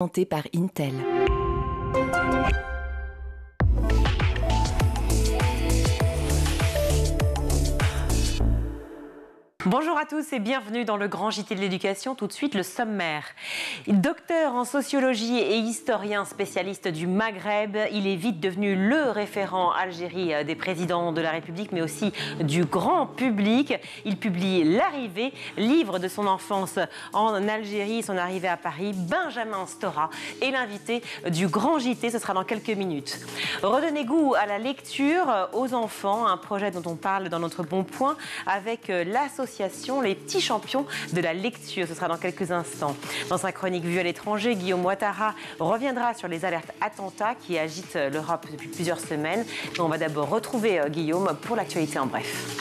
présenté par Intel. Bonjour à tous et bienvenue dans le Grand JT de l'Éducation. Tout de suite, le sommaire. Docteur en sociologie et historien spécialiste du Maghreb, il est vite devenu le référent Algérie des présidents de la République, mais aussi du grand public. Il publie L'Arrivée, livre de son enfance en Algérie, son arrivée à Paris. Benjamin Stora est l'invité du Grand JT, ce sera dans quelques minutes. Redonnez goût à la lecture aux enfants, un projet dont on parle dans notre Bon Point avec l'association Les Petits Champions de la Lecture. Ce sera dans quelques instants. Dans sa chronique Vue à l'étranger, Guillaume Ouattara reviendra sur les alertes attentats qui agitent l'Europe depuis plusieurs semaines. Mais on va d'abord retrouver Guillaume pour l'actualité en bref.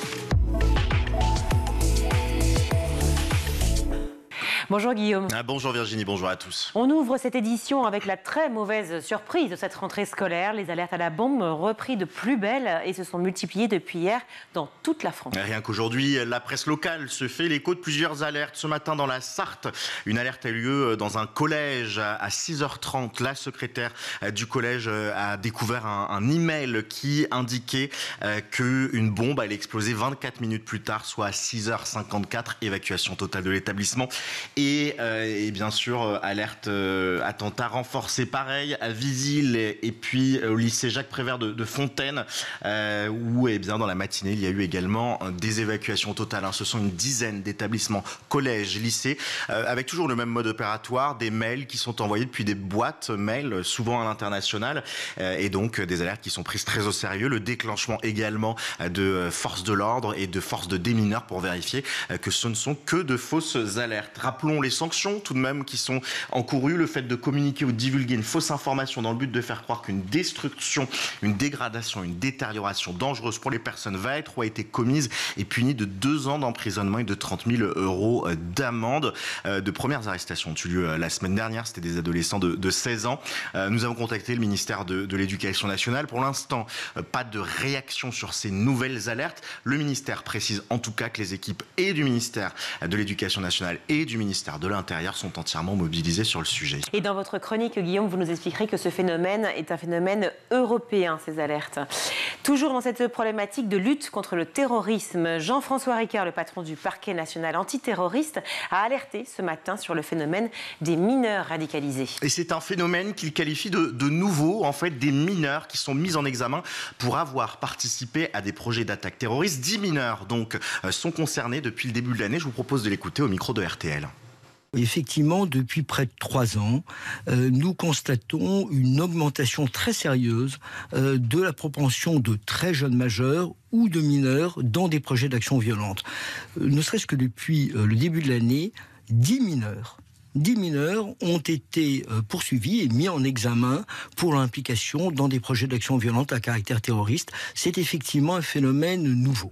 Bonjour Guillaume. Ah, bonjour Virginie, bonjour à tous. On ouvre cette édition avec la très mauvaise surprise de cette rentrée scolaire. Les alertes à la bombe repris de plus belle et se sont multipliées depuis hier dans toute la France. Rien qu'aujourd'hui, la presse locale se fait l'écho de plusieurs alertes. Ce matin dans la Sarthe, une alerte a eu lieu dans un collège à 6h30. La secrétaire du collège a découvert un email qui indiquait qu'une bombe allait exploser 24 minutes plus tard, soit à 6h54. Évacuation totale de l'établissement. Et bien sûr, alerte attentat renforcée, pareil, à Vizille et puis au lycée Jacques Prévert de Fontaine, où eh bien, dans la matinée, il y a eu également des évacuations totales. Hein. Ce sont une dizaine d'établissements, collèges, lycées, avec toujours le même mode opératoire, des mails qui sont envoyés depuis des boîtes mails, souvent à l'international, et donc des alertes qui sont prises très au sérieux. Le déclenchement également de forces de l'ordre et de forces de démineurs pour vérifier que ce ne sont que de fausses alertes. Rappelons les sanctions tout de même qui sont encourues, le fait de communiquer ou de divulguer une fausse information dans le but de faire croire qu'une destruction, une dégradation, une détérioration dangereuse pour les personnes va être ou a été commise et punie de 2 ans d'emprisonnement et de 30 000 € d'amende. De premières arrestations ont eu lieu la semaine dernière, c'était des adolescents de 16 ans. Nous avons contacté le ministère de l'Éducation nationale. Pour l'instant, pas de réaction sur ces nouvelles alertes. Le ministère précise en tout cas que les équipes et du ministère de l'Éducation nationale et du ministère de l'Intérieur sont entièrement mobilisés sur le sujet. Et dans votre chronique, Guillaume, vous nous expliquerez que ce phénomène est un phénomène européen, ces alertes. Toujours dans cette problématique de lutte contre le terrorisme, Jean-François Ricard, le patron du parquet national antiterroriste, a alerté ce matin sur le phénomène des mineurs radicalisés. Et c'est un phénomène qu'il qualifie de nouveau, en fait, des mineurs qui sont mis en examen pour avoir participé à des projets d'attaque terroriste. 10 mineurs, donc, sont concernés depuis le début de l'année. Je vous propose de l'écouter au micro de RTL. Effectivement, depuis près de 3 ans, nous constatons une augmentation très sérieuse de la propension de très jeunes majeurs ou de mineurs dans des projets d'action violente. Ne serait-ce que depuis le début de l'année, 10 mineurs ont été poursuivis et mis en examen pour l'implication dans des projets d'action violente à caractère terroriste. C'est effectivement un phénomène nouveau.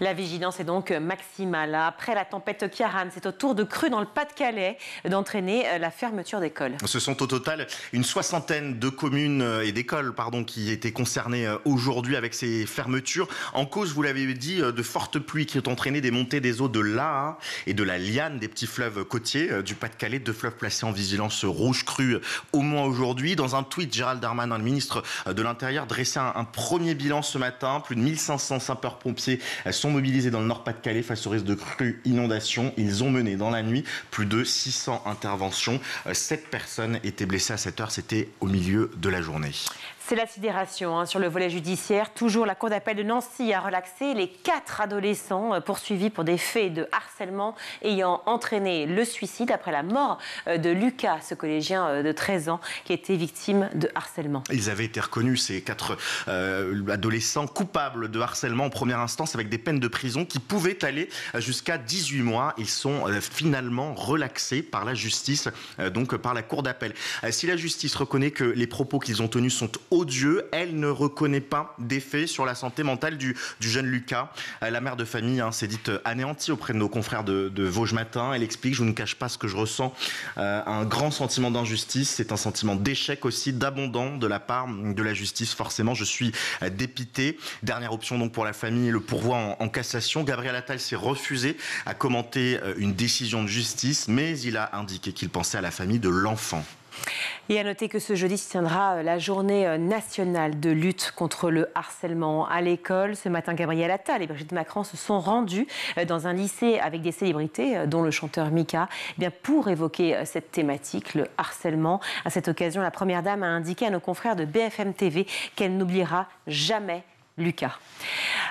La vigilance est donc maximale. Après la tempête Ciaran, c'est au tour de crues dans le Pas-de-Calais d'entraîner la fermeture d'écoles. Ce sont au total une soixantaine de communes et d'écoles qui étaient concernées aujourd'hui avec ces fermetures. En cause, vous l'avez dit, de fortes pluies qui ont entraîné des montées des eaux de l'Aa et de la Liane, des petits fleuves côtiers du Pas-de-Calais, 2 fleuves placés en vigilance rouge crue au moins aujourd'hui. Dans un tweet, Gérald Darmanin, le ministre de l'Intérieur, dressait un premier bilan ce matin. Plus de 1500 sapeurs-pompiers sont mobilisés dans le Nord-Pas-de-Calais face au risque de crues, inondations. Ils ont mené dans la nuit plus de 600 interventions. 7 personnes étaient blessées à cette heure. C'était au milieu de la journée. C'est la sidération sur le volet judiciaire. Toujours la Cour d'appel de Nancy a relaxé les 4 adolescents poursuivis pour des faits de harcèlement ayant entraîné le suicide après la mort de Lucas, ce collégien de 13 ans qui était victime de harcèlement. Ils avaient été reconnus, ces 4 adolescents, coupables de harcèlement en première instance avec des peines de prison qui pouvaient aller jusqu'à 18 mois. Ils sont finalement relaxés par la justice, donc par la Cour d'appel. Si la justice reconnaît que les propos qu'ils ont tenus sont odieux, elle ne reconnaît pas d'effet sur la santé mentale du jeune Lucas. La mère de famille s'est dite anéantie auprès de nos confrères de Vosges-Matin. Elle explique: je ne cache pas ce que je ressens, un grand sentiment d'injustice, c'est un sentiment d'échec aussi, d'abandon de la part de la justice. Forcément, je suis dépitée. Dernière option donc pour la famille, le pourvoi en en cassation. Gabriel Attal s'est refusé à commenter une décision de justice, mais il a indiqué qu'il pensait à la famille de l'enfant. Et à noter que ce jeudi se tiendra la journée nationale de lutte contre le harcèlement à l'école. Ce matin, Gabriel Attal et Brigitte Macron se sont rendus dans un lycée avec des célébrités, dont le chanteur Mika, pour évoquer cette thématique, le harcèlement. À cette occasion, la première dame a indiqué à nos confrères de BFM TV qu'elle n'oubliera jamais Lucas.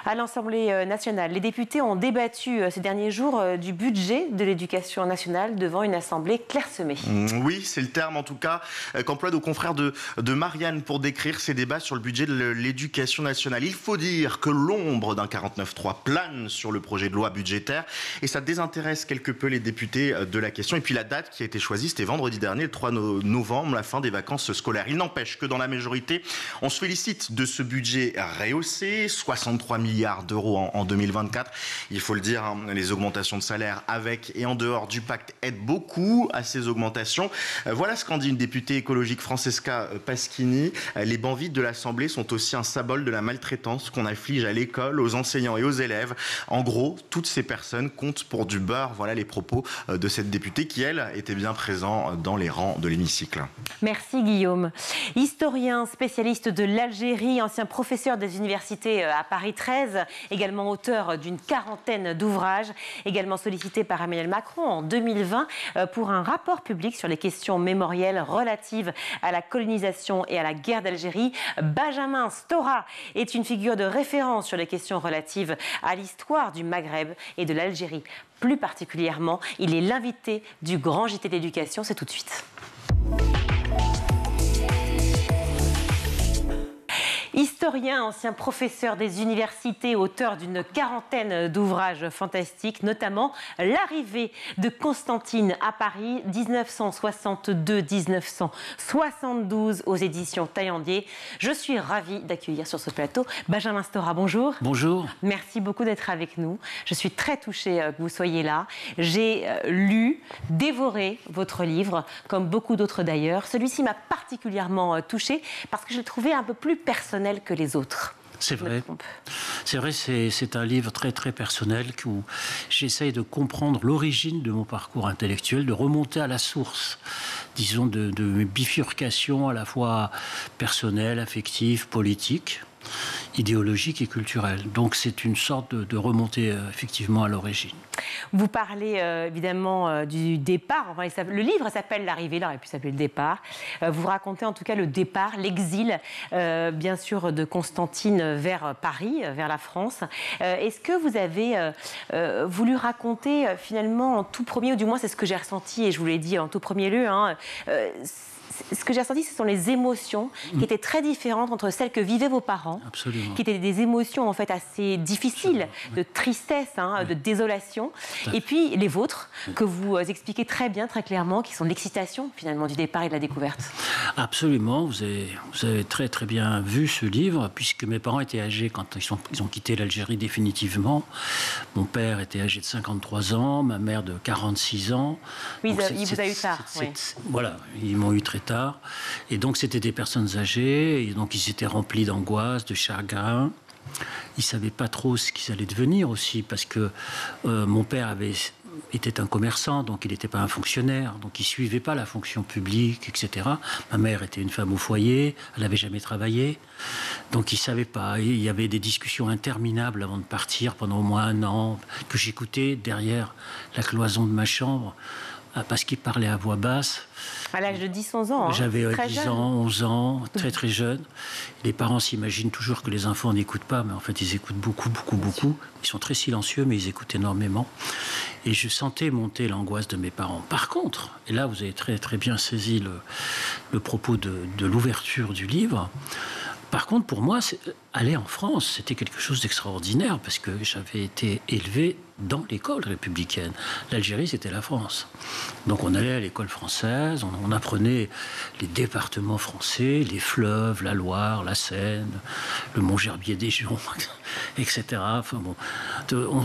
À l'Assemblée nationale, les députés ont débattu ces derniers jours du budget de l'éducation nationale devant une assemblée clairsemée. Oui, c'est le terme en tout cas qu'emploient nos confrères de Marianne pour décrire ces débats sur le budget de l'éducation nationale. Il faut dire que l'ombre d'un 49.3 plane sur le projet de loi budgétaire et ça désintéresse quelque peu les députés de la question. Et puis la date qui a été choisie, c'était vendredi dernier, le 3 novembre, la fin des vacances scolaires. Il n'empêche que dans la majorité, on se félicite de ce budget rehaussé. 63 milliards d'euros en 2024. Il faut le dire, hein, les augmentations de salaire avec et en dehors du pacte aident beaucoup à ces augmentations. Voilà ce qu'en dit une députée écologique, Francesca Paschini. Les bancs vides de l'Assemblée sont aussi un symbole de la maltraitance qu'on afflige à l'école, aux enseignants et aux élèves. En gros, toutes ces personnes comptent pour du beurre. Voilà les propos de cette députée qui, elle, était bien présente dans les rangs de l'hémicycle. Merci Guillaume. Historien, spécialiste de l'Algérie, ancien professeur des universités à Paris 13, également auteur d'une quarantaine d'ouvrages, également sollicité par Emmanuel Macron en 2020 pour un rapport public sur les questions mémorielles relatives à la colonisation et à la guerre d'Algérie. Benjamin Stora est une figure de référence sur les questions relatives à l'histoire du Maghreb et de l'Algérie. Plus particulièrement, il est l'invité du Grand JT d'éducation. C'est tout de suite. Historien, ancien professeur des universités, auteur d'une quarantaine d'ouvrages fantastiques, notamment L'arrivée de Constantine à Paris, 1962-1972 aux éditions Taillandier. Je suis ravie d'accueillir sur ce plateau Benjamin Stora, bonjour. Bonjour. Merci beaucoup d'être avec nous. Je suis très touchée que vous soyez là. J'ai lu, dévoré votre livre, comme beaucoup d'autres d'ailleurs. Celui-ci m'a particulièrement touchée parce que je le trouvais un peu plus personnel que les autres. C'est vrai. C'est vrai, c'est un livre très très personnel où j'essaye de comprendre l'origine de mon parcours intellectuel, de remonter à la source, disons, de mes bifurcations à la fois personnelles, affectives, politiques, idéologiques et culturelles. Donc c'est une sorte de remontée effectivement à l'origine. Vous parlez évidemment du départ. Enfin, le livre s'appelle L'arrivée, il aurait pu s'appeler Le départ. Vous racontez en tout cas le départ, l'exil, bien sûr, de Constantine vers Paris, vers la France. Est-ce que vous avez voulu raconter finalement en tout premier, ou du moins c'est ce que j'ai ressenti, et je vous l'ai dit en tout premier lieu, hein, ce que j'ai ressenti, ce sont les émotions qui étaient très différentes entre celles que vivaient vos parents, absolument, qui étaient des émotions en fait assez difficiles, oui, de tristesse, hein, oui, de désolation, et puis les vôtres, oui, que vous expliquez très bien, très clairement, qui sont l'excitation finalement du départ et de la découverte. Absolument, vous avez très très bien vu ce livre, puisque mes parents étaient âgés quand ils ont quitté l'Algérie définitivement. Mon père était âgé de 53 ans, ma mère de 46 ans. Oui, il vous a eu tard. Oui. Voilà, ils m'ont eu très tard. Et donc, c'était des personnes âgées. Et donc, ils étaient remplis d'angoisse, de chagrin. Ils ne savaient pas trop ce qu'ils allaient devenir aussi, parce que mon père était un commerçant, donc il n'était pas un fonctionnaire. Donc, il ne suivait pas la fonction publique, etc. Ma mère était une femme au foyer. Elle n'avait jamais travaillé. Donc, ils ne savaient pas. Et il y avait des discussions interminables avant de partir pendant au moins un an, que j'écoutais derrière la cloison de ma chambre, parce qu'il parlait à voix basse. À l'âge de 10-11 ans. Hein. J'avais 10 ans, 11 ans, très très jeune. Les parents s'imaginent toujours que les enfants n'écoutent pas, mais en fait ils écoutent beaucoup, beaucoup, beaucoup. Ils sont très silencieux, mais ils écoutent énormément. Et je sentais monter l'angoisse de mes parents. Par contre, et là vous avez très très bien saisi le propos de l'ouverture du livre, par contre pour moi, aller en France, c'était quelque chose d'extraordinaire, parce que j'avais été élevé dans l'école républicaine. L'Algérie, c'était la France. Donc on allait à l'école française, on apprenait les départements français, les fleuves, la Loire, la Seine, le Mont-Gerbier des Joncs, etc. Enfin bon,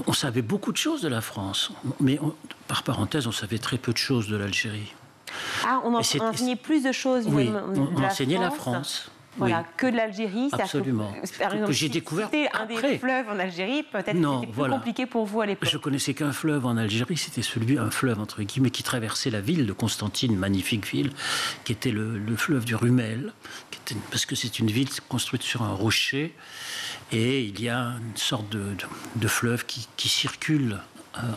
on savait beaucoup de choses de la France, mais par parenthèse, on savait très peu de choses de l'Algérie. Ah, on enseignait plus de choses de la France. On enseignait la France. Voilà, oui, que de l'Algérie. Absolument. Que j'ai découvert après. C'était un des fleuves en Algérie, peut-être que c'était plus compliqué pour vous à l'époque. Je ne connaissais qu'un fleuve en Algérie, c'était celui, un fleuve entre guillemets, qui traversait la ville de Constantine, magnifique ville, qui était le fleuve du Rumel, qui était, parce que c'est une ville construite sur un rocher, et il y a une sorte de fleuve qui circule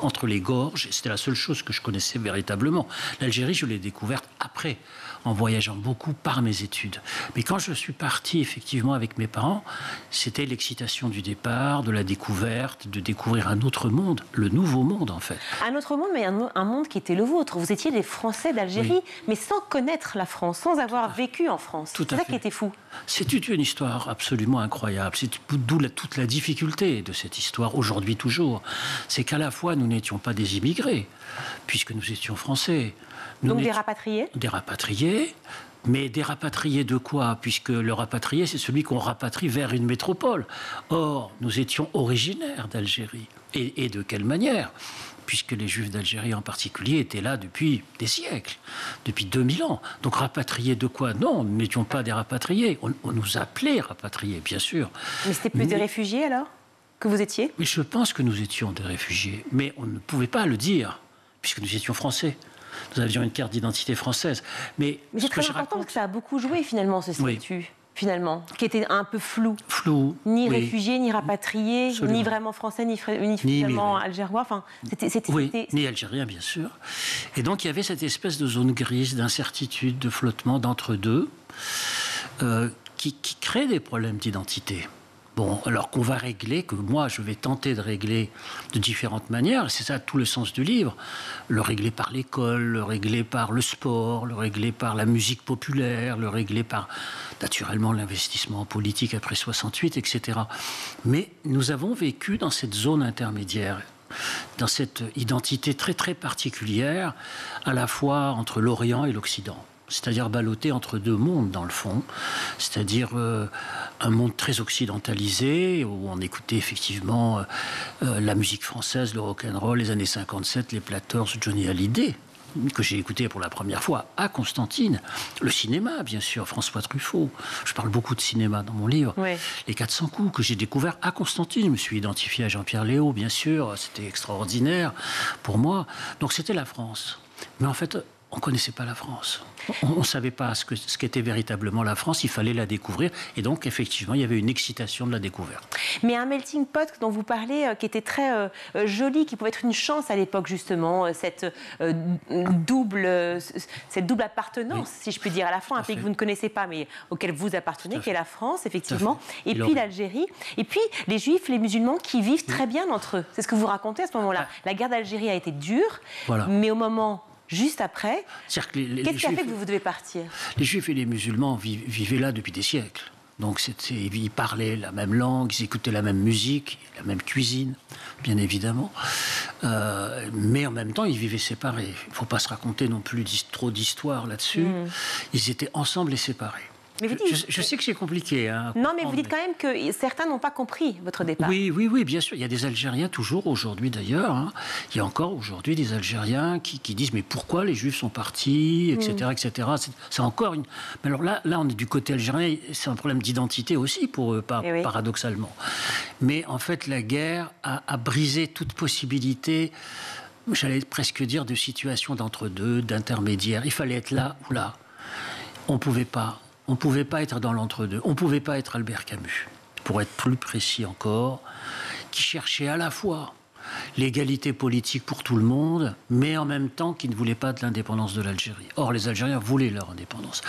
entre les gorges, et c'était la seule chose que je connaissais véritablement. L'Algérie, je l'ai découverte après, en voyageant beaucoup par mes études. Mais quand je suis parti, effectivement, avec mes parents, c'était l'excitation du départ, de la découverte, de découvrir un autre monde, le nouveau monde, en fait. Un autre monde, mais un monde qui était le vôtre. Vous étiez des Français d'Algérie, oui, mais sans connaître la France, sans avoir vécu en France. C'est ça qui était fou. C'est une histoire absolument incroyable. C'est d'où toute la difficulté de cette histoire, aujourd'hui toujours. C'est qu'à la fois, nous n'étions pas des immigrés, puisque nous étions Français. Donc des rapatriés ? Des rapatriés, mais des rapatriés de quoi? Puisque le rapatrié, c'est celui qu'on rapatrie vers une métropole. Or, nous étions originaires d'Algérie. Et de quelle manière? Puisque les Juifs d'Algérie en particulier étaient là depuis des siècles, depuis 2000 ans. Donc rapatriés de quoi? Non, nous n'étions pas des rapatriés. On nous appelait rapatriés, bien sûr. Mais c'était plus des réfugiés, alors, que vous étiez? Mais je pense que nous étions des réfugiés. Mais on ne pouvait pas le dire, puisque nous étions Français. Nous avions une carte d'identité française. Mais c'est très important parce que ça a beaucoup joué, finalement, ce statut, finalement, qui était un peu flou. Flou. Ni réfugié, ni rapatrié, absolument, ni vraiment français, ni finalement algérois. Enfin, ni algérien, bien sûr. Et donc, il y avait cette espèce de zone grise, d'incertitude, de flottement, d'entre-deux, qui crée des problèmes d'identité. Bon, alors qu'on va régler, que moi je vais tenter de régler de différentes manières, c'est ça tout le sens du livre, le régler par l'école, le régler par le sport, le régler par la musique populaire, le régler par naturellement l'investissement politique après 68, etc. Mais nous avons vécu dans cette zone intermédiaire, dans cette identité très très particulière, à la fois entre l'Orient et l'Occident. C'est-à-dire balloté entre deux mondes, dans le fond. C'est-à-dire un monde très occidentalisé, où on écoutait effectivement la musique française, le rock'n'roll, les années 57, les Platters, Johnny Hallyday, que j'ai écouté pour la première fois à Constantine. Le cinéma, bien sûr, François Truffaut. Je parle beaucoup de cinéma dans mon livre. Oui. Les 400 coups que j'ai découvert à Constantine. Je me suis identifié à Jean-Pierre Léaud, bien sûr. C'était extraordinaire pour moi. Donc c'était la France. Mais en fait, on ne connaissait pas la France. On ne savait pas ce qu'était véritablement la France. Il fallait la découvrir. Et donc, effectivement, il y avait une excitation de la découverte. Mais un melting pot dont vous parlez, qui était très joli, qui pouvait être une chance à l'époque, justement, cette double appartenance, si je puis dire, à la fois un pays que vous ne connaissez pas, mais auquel vous appartenez, qui est la France, effectivement, et puis l'Algérie, et puis les Juifs, les musulmans, qui vivent très bien entre eux. C'est ce que vous racontez à ce moment-là. La guerre d'Algérie a été dure, mais au moment... Juste après, qu'est-ce qui a fait que vous devez partir? Les Juifs et les musulmans vivaient là depuis des siècles. Donc ils parlaient la même langue, ils écoutaient la même musique, la même cuisine, bien évidemment. Mais en même temps, ils vivaient séparés. Il ne faut pas se raconter non plus trop d'histoires là-dessus. Mmh. Ils étaient ensemble et séparés. Mais vous dites, je sais que c'est compliqué. Hein, non, mais vous dites quand même que certains n'ont pas compris votre départ. Oui, oui, oui, bien sûr. Il y a des Algériens, toujours aujourd'hui d'ailleurs, hein, il y a encore aujourd'hui des Algériens qui disent « Mais pourquoi les Juifs sont partis ?» etc. etc. C'est encore une... Mais alors là, on est du côté algérien, c'est un problème d'identité aussi pour eux, paradoxalement. Mais en fait, la guerre a brisé toute possibilité, j'allais presque dire, de situation d'entre-deux, d'intermédiaire. Il fallait être là ou là. On ne pouvait pas. On ne pouvait pas être dans l'entre-deux. On ne pouvait pas être Albert Camus, pour être plus précis encore, qui cherchait à la fois l'égalité politique pour tout le monde, mais en même temps qui ne voulait pas de l'indépendance de l'Algérie. Or, les Algériens voulaient leur indépendance.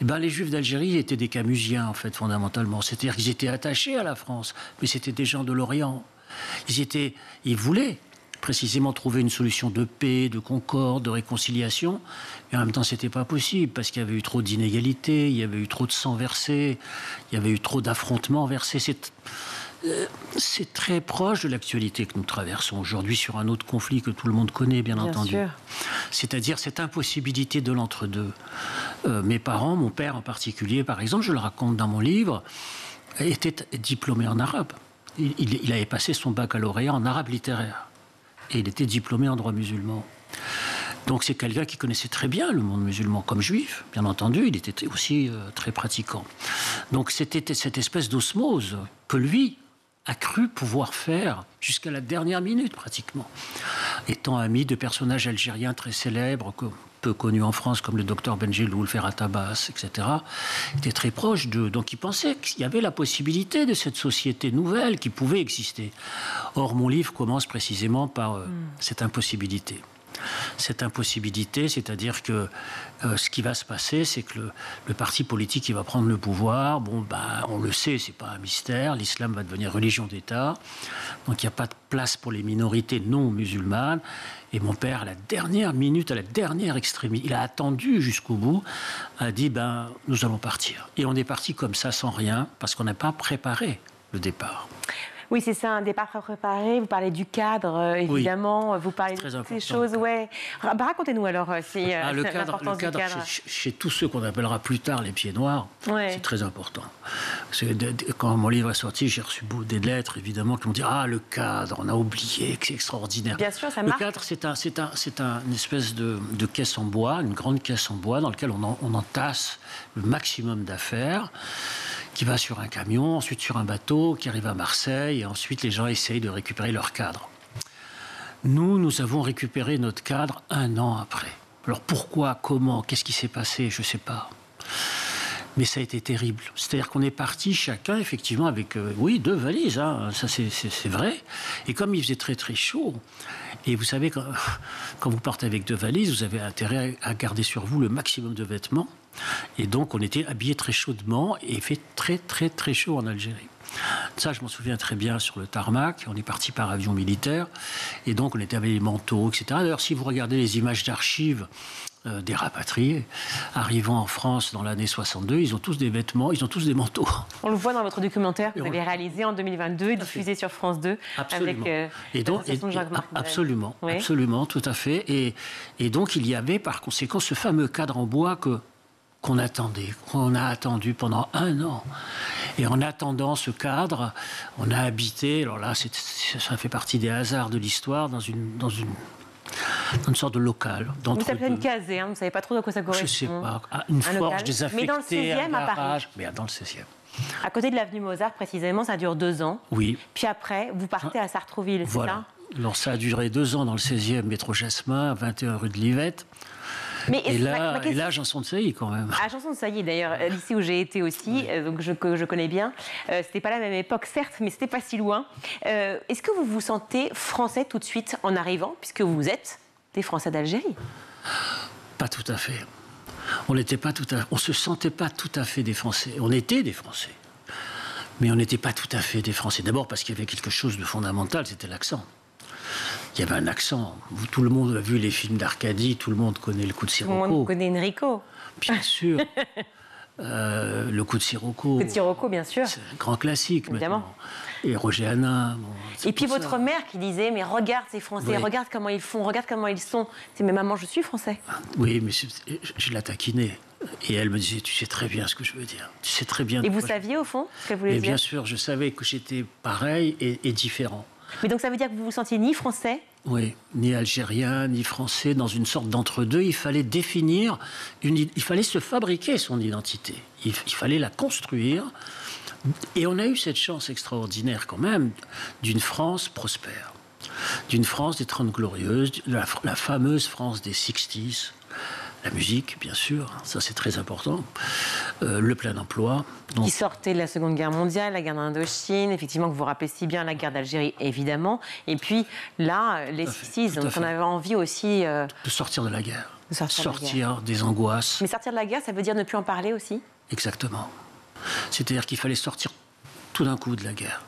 Et ben, les Juifs d'Algérie étaient des Camusiens, en fait, fondamentalement. C'est-à-dire qu'ils étaient attachés à la France, mais c'était des gens de l'Orient. Ils voulaient précisément trouver une solution de paix, de concorde, de réconciliation. Et en même temps, ce n'était pas possible, parce qu'il y avait eu trop d'inégalités, il y avait eu trop de sang versé, il y avait eu trop d'affrontements versés. C'est très proche de l'actualité que nous traversons aujourd'hui sur un autre conflit que tout le monde connaît, bien entendu. C'est-à-dire cette impossibilité de l'entre-deux. Mes parents, mon père en particulier, par exemple, je le raconte dans mon livre, était diplômé en arabe. Il avait passé son baccalauréat en arabe littéraire. Et il était diplômé en droit musulman. Donc c'est quelqu'un qui connaissait très bien le monde musulman comme juif, bien entendu, il était aussi très pratiquant. Donc c'était cette espèce d'osmose que lui a cru pouvoir faire jusqu'à la dernière minute pratiquement, étant ami de personnages algériens très célèbres, peu connus en France, comme le docteur Benjeloul, le Ferratabas, etc. Il était très proche d'eux. Donc il pensait qu'il y avait la possibilité de cette société nouvelle qui pouvait exister. Or, mon livre commence précisément par cette impossibilité. Cette impossibilité, c'est-à-dire que ce qui va se passer, c'est que le parti politique qui va prendre le pouvoir, on le sait, c'est pas un mystère, l'islam va devenir religion d'État, donc il n'y a pas de place pour les minorités non musulmanes. Et mon père, à la dernière minute, à la dernière extrémité, il a attendu jusqu'au bout, a dit, nous allons partir. Et on est parti comme ça, sans rien, parce qu'on n'a pas préparé le départ. Oui, c'est ça, un départ préparé. Vous parlez du cadre, évidemment. Oui, vous parlez de ces choses. Ouais. Racontez-nous alors si l'importance du cadre. Chez tous ceux qu'on appellera plus tard les pieds noirs, c'est très important. Quand mon livre est sorti, j'ai reçu des lettres, évidemment, qui m'ont dit « Ah, le cadre, on a oublié, c'est extraordinaire ». Bien sûr, ça marque. Le cadre, c'est une espèce de caisse en bois, une grande caisse en bois dans laquelle on entasse le maximum d'affaires, qui va sur un camion, ensuite sur un bateau, qui arrive à Marseille, et ensuite les gens essayent de récupérer leur cadre. Nous avons récupéré notre cadre 1 an après. Alors pourquoi, comment, qu'est-ce qui s'est passé, je ne sais pas. Mais ça a été terrible. C'est-à-dire qu'on est parti chacun, effectivement, avec, 2 valises, ça c'est vrai. Et comme il faisait très très chaud, et vous savez, quand vous partez avec 2 valises, vous avez intérêt à garder sur vous le maximum de vêtements. Et donc on était habillés très chaudement, et il fait très très très chaud en Algérie. Ça, je m'en souviens très bien, sur le tarmac, on est parti par avion militaire, et donc on était avec des manteaux, etc. D'ailleurs, si vous regardez les images d'archives des rapatriés arrivant en France dans l'année 62, ils ont tous des vêtements, ils ont tous des manteaux. On le voit dans votre documentaire que vous avez réalisé en 2022 et diffusé sur France 2. Absolument. Avec l'association Jacques Prévert. Absolument, oui. Absolument, tout à fait. Et donc il y avait par conséquent ce fameux cadre en bois qu'on attendait, qu'on a attendu pendant 1 an. Et en attendant ce cadre, on a habité, alors là, ça fait partie des hasards de l'histoire, dans une sorte de local. Vous appelez une casée, vous ne savez pas trop de quoi ça correspond. Je ne sais pas, une forge désaffectée, un garage, mais dans le 16e. À côté de l'avenue Mozart, précisément, ça dure 2 ans. Oui. Puis après, vous partez à Sartrouville, voilà. C'est ça? Alors ça a duré 2 ans dans le 16e, métro Jasmin, 21 rue de Livette. Mais et là, Janson-de-Sailly, quand même. À Janson-de-Sailly, d'ailleurs, d'ici où j'ai été aussi, donc je connais bien. C'était pas la même époque, certes, mais c'était pas si loin. Est-ce que vous vous sentez français tout de suite en arrivant, puisque vous êtes des Français d'Algérie? Pas tout à fait. On n'était pas tout à fait. On se sentait pas tout à fait des Français. On était des Français, mais on n'était pas tout à fait des Français. D'abord parce qu'il y avait quelque chose de fondamental, c'était l'accent. Il y avait un accent. Tout le monde a vu les films d'Arcadie, tout le monde connaît le coup de Sirocco. Tout le monde connaît Enrico. Bien sûr. Le coup de Sirocco. Le coup de Sirocco, bien sûr. C'est un grand classique, évidemment. Maintenant. Et Roger Hanin. Et puis votre mère qui disait, mais regarde ces Français, regarde comment ils font, regarde comment ils sont. C'est, mais maman, je suis français. Oui, mais je la taquinais. Et elle me disait, tu sais très bien ce que je veux dire. Tu sais très bien. Et vous saviez, au fond, ce qu'elle voulait dire? Bien sûr, je savais que j'étais pareil et différent. Mais donc ça veut dire que vous vous sentiez ni français? Oui, ni algérien, ni français, dans une sorte d'entre-deux. Il fallait définir, il fallait se fabriquer son identité. Il fallait la construire. Et on a eu cette chance extraordinaire quand même d'une France prospère. D'une France des 30 glorieuses, la fameuse France des 60s. La musique, bien sûr, ça c'est très important. Le plein emploi. Qui sortait de la Seconde Guerre mondiale, la guerre d'Indochine, effectivement, que vous vous rappelez si bien, la guerre d'Algérie, évidemment. Et puis là, les 60s, donc on avait envie aussi... de sortir de la guerre. De sortir des angoisses. Mais sortir de la guerre, ça veut dire ne plus en parler aussi? Exactement. C'est-à-dire qu'il fallait sortir tout d'un coup de la guerre.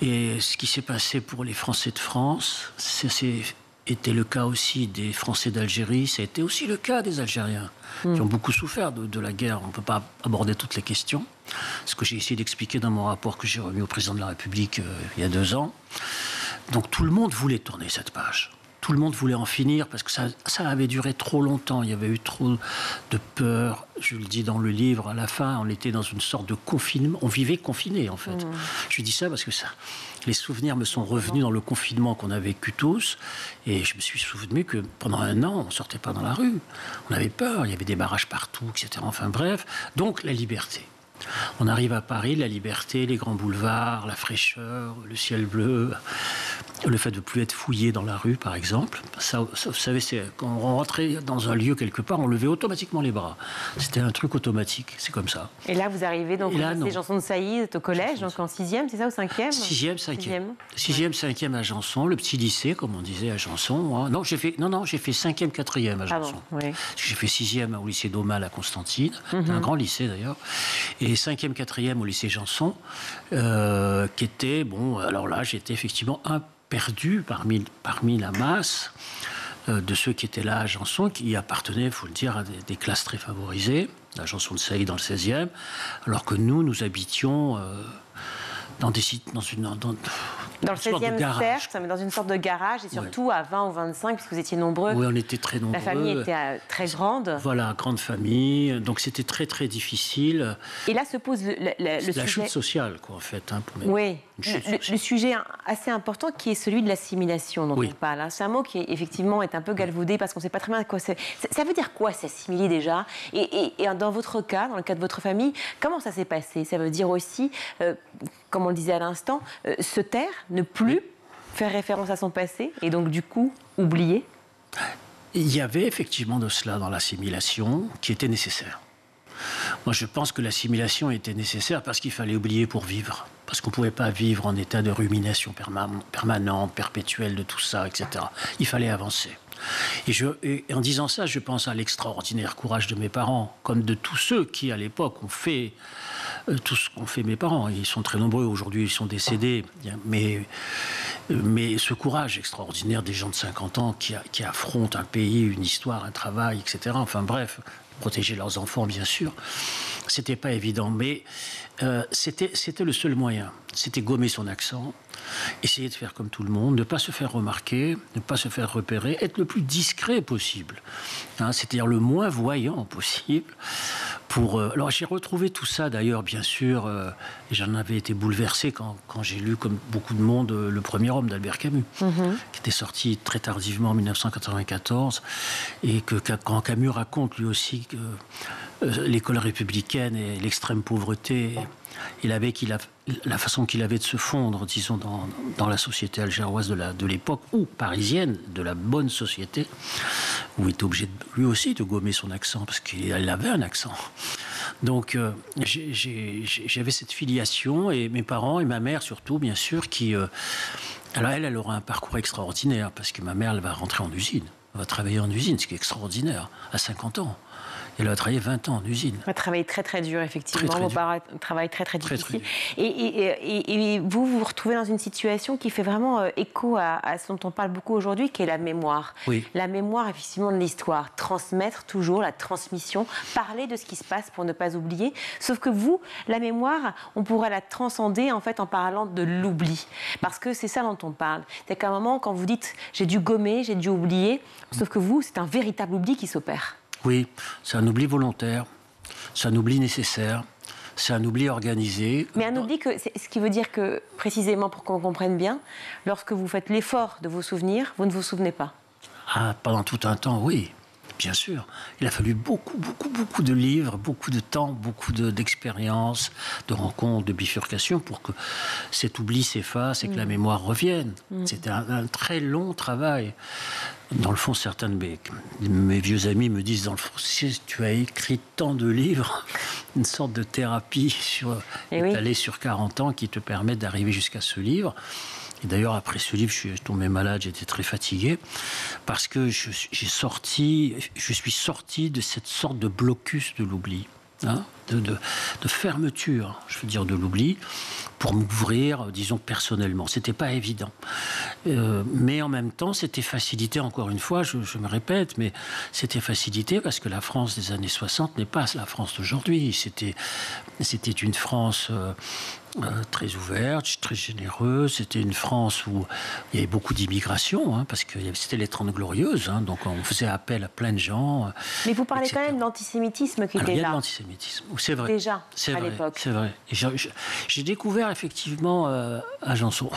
Et ce qui s'est passé pour les Français de France, c'était le cas aussi des Français d'Algérie, ça a été aussi le cas des Algériens, qui ont beaucoup souffert de la guerre. On ne peut pas aborder toutes les questions, ce que j'ai essayé d'expliquer dans mon rapport que j'ai remis au président de la République il y a 2 ans. Donc tout le monde voulait tourner cette page. Tout le monde voulait en finir parce que ça avait duré trop longtemps. Il y avait eu trop de peur. Je le dis dans le livre, à la fin, on était dans une sorte de confinement. On vivait confiné, en fait. Mmh. Je dis ça parce que ça, les souvenirs me sont revenus dans le confinement qu'on a vécu tous. Et je me suis souvenu que pendant un an, on ne sortait pas dans la rue. On avait peur. Il y avait des barrages partout, etc. Enfin bref. Donc, la liberté. On arrive à Paris, la liberté, les grands boulevards, la fraîcheur, le ciel bleu, le fait de ne plus être fouillé dans la rue, par exemple. Ça, vous savez, quand on rentrait dans un lieu quelque part, on levait automatiquement les bras. C'était un truc automatique, c'est comme ça. Et là, vous arrivez donc au Janson-de-Sailly, vous êtes au collège, donc en 6e, c'est ça, ou 5e ? 6e, 5e à Janson, le petit lycée, comme on disait à Janson. Non, j'ai fait 5e, 4e à Janson. Ah bon, oui. J'ai fait 6e au lycée d'Aumale à Constantine, un grand lycée d'ailleurs. Et 5e, 4e au lycée Janson, qui était, bon, alors là, j'étais effectivement un perdu parmi la masse de ceux qui étaient là à Janson, qui appartenaient, il faut le dire, à des classes très favorisées, à Janson-de-Sailly dans le 16e, alors que nous habitions dans des sites, dans le 16e, certes, mais dans une sorte de garage, et surtout à 20 ou 25, puisque vous étiez nombreux. Oui, on était très nombreux. La famille était très grande. Voilà, grande famille, donc c'était très, très difficile. Et là se pose le sujet... La chute sociale, quoi, en fait. Hein, pour oui, le sujet assez important qui est celui de l'assimilation dont on parle. Hein. C'est un mot qui, effectivement, est un peu galvaudé, parce qu'on ne sait pas très bien quoi c'est. Ça veut dire quoi, s'assimiler, déjà ? Et dans votre cas, dans le cas de votre famille, comment ça s'est passé ? Ça veut dire aussi, comme on le disait à l'instant, se taire, ne plus faire référence à son passé et donc, du coup, oublier. Il y avait effectivement de cela dans l'assimilation qui était nécessaire. Moi, je pense que l'assimilation était nécessaire parce qu'il fallait oublier pour vivre. Parce qu'on ne pouvait pas vivre en état de rumination permanente, perpétuelle de tout ça, etc. Il fallait avancer. Et en disant ça, je pense à l'extraordinaire courage de mes parents, comme de tous ceux qui, à l'époque, ont fait tout ce qu'ont fait mes parents. Ils sont très nombreux, aujourd'hui ils sont décédés, mais ce courage extraordinaire des gens de 50 ans qui affrontent un pays, une histoire, un travail, etc. Enfin bref, protéger leurs enfants, bien sûr, c'était pas évident, mais c'était le seul moyen. C'était gommer son accent, essayer de faire comme tout le monde, ne pas se faire remarquer, ne pas se faire repérer, être le plus discret possible, hein, c'est-à-dire le moins voyant possible. Alors j'ai retrouvé tout ça d'ailleurs, bien sûr, et j'en avais été bouleversé quand j'ai lu, comme beaucoup de monde, Le Premier Homme d'Albert Camus, qui était sorti très tardivement en 1994, et que quand Camus raconte lui aussi que l'école républicaine et l'extrême pauvreté... la façon qu'il avait de se fondre, disons, dans la société algéroise de l'époque, ou parisienne, de la bonne société, où il était obligé, lui aussi, de gommer son accent, parce qu'il avait un accent. Donc, j'avais cette filiation, et mes parents, et ma mère surtout, bien sûr, qui... alors, elle aura un parcours extraordinaire, parce que ma mère, elle va rentrer en usine, elle va travailler en usine, ce qui est extraordinaire, à 50 ans. Elle a travaillé 20 ans en usine. Elle a travaillé très très dur, effectivement. Mon père travaille très très difficile. Et vous, vous retrouvez dans une situation qui fait vraiment écho à ce dont on parle beaucoup aujourd'hui, qui est la mémoire. Oui. La mémoire, effectivement, de l'histoire. Transmettre toujours, la transmission, parler de ce qui se passe pour ne pas oublier. Sauf que vous, la mémoire, on pourrait la transcender en fait en parlant de l'oubli. Parce que c'est ça dont on parle. C'est qu'à un moment, quand vous dites « j'ai dû gommer, j'ai dû oublier », sauf que vous, c'est un véritable oubli qui s'opère. Oui, c'est un oubli volontaire, c'est un oubli nécessaire, c'est un oubli organisé. Mais un oubli, ce qui veut dire que, précisément, pour qu'on comprenne bien, lorsque vous faites l'effort de vous souvenir, vous ne vous souvenez pas. Ah, pendant tout un temps, oui, bien sûr. Il a fallu beaucoup, beaucoup, beaucoup de livres, beaucoup de temps, beaucoup d'expériences, de rencontres, de bifurcations pour que cet oubli s'efface et que la mémoire revienne. C'était un très long travail. Dans le fond, certains de mes vieux amis me disent, dans le fond, si tu as écrit tant de livres, une sorte de thérapie étalée sur 40 ans qui te permet d'arriver jusqu'à ce livre. Et d'ailleurs, après ce livre, je suis tombé malade, j'étais très fatigué, parce que je suis sorti de cette sorte de blocus de l'oubli. Hein, de fermeture, je veux dire de l'oubli, pour m'ouvrir, disons, personnellement. C'était pas évident. Mais en même temps, c'était facilité, encore une fois, je me répète, mais c'était facilité parce que la France des années 60 n'est pas la France d'aujourd'hui. C'était une France... très ouverte, très généreuse. C'était une France où il y avait beaucoup d'immigration, hein, parce que c'était les 30 glorieuses, hein, donc on faisait appel à plein de gens. Mais vous parlez etc. quand même de l'antisémitisme qui était là. Il y a de l'antisémitisme, c'est vrai. Déjà, à l'époque. C'est vrai. J'ai découvert effectivement à Janson,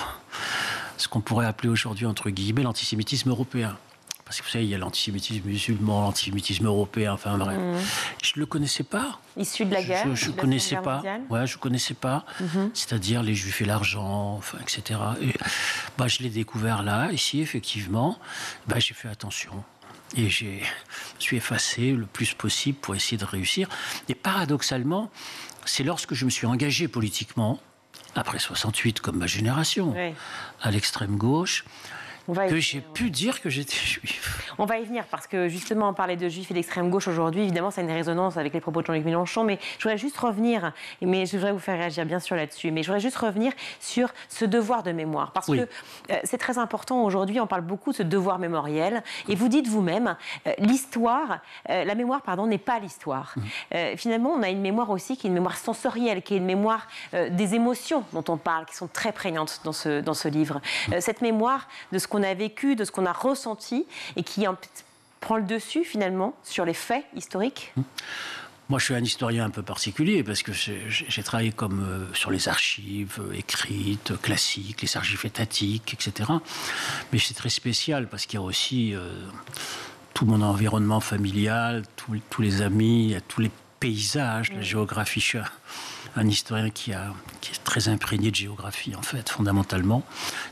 ce qu'on pourrait appeler aujourd'hui, entre guillemets, l'antisémitisme européen. Parce que vous savez, il y a l'antisémitisme musulman, l'antisémitisme européen, enfin bref. Mmh. Je ne le connaissais pas. Issu de la guerre. Je ne connaissais pas. Ouais, je connaissais pas. Mmh. C'est-à-dire les Juifs et l'argent, enfin, etc. Et, bah, je l'ai découvert là, ici, effectivement. Bah, j'ai fait attention. Et je me suis effacé le plus possible pour essayer de réussir. Et paradoxalement, c'est lorsque je me suis engagé politiquement, après 68, comme ma génération, oui, à l'extrême gauche... que j'ai pu dire que j'étais juif. On va y venir, parce que justement, parler de juifs et d'extrême gauche aujourd'hui, évidemment, ça a une résonance avec les propos de Jean-Luc Mélenchon, mais je voudrais juste revenir, mais je voudrais vous faire réagir bien sûr là-dessus, mais je voudrais juste revenir sur ce devoir de mémoire, parce oui, que c'est très important aujourd'hui, on parle beaucoup de ce devoir mémoriel, et vous dites vous-même, l'histoire, la mémoire, pardon, n'est pas l'histoire. Mmh. Finalement, on a une mémoire aussi qui est une mémoire sensorielle, qui est une mémoire des émotions dont on parle, qui sont très prégnantes dans ce livre. Cette mémoire de ce qu'on a vécu, de ce qu'on a ressenti et qui prend le dessus finalement sur les faits historiques. Moi, je suis un historien un peu particulier parce que j'ai travaillé comme sur les archives écrites, classiques, les archives étatiques, etc. Mais c'est très spécial parce qu'il y a aussi tout mon environnement familial, tous les amis, tous les paysages, la géographie. Je suis un historien qui est très imprégné de géographie, en fait, fondamentalement,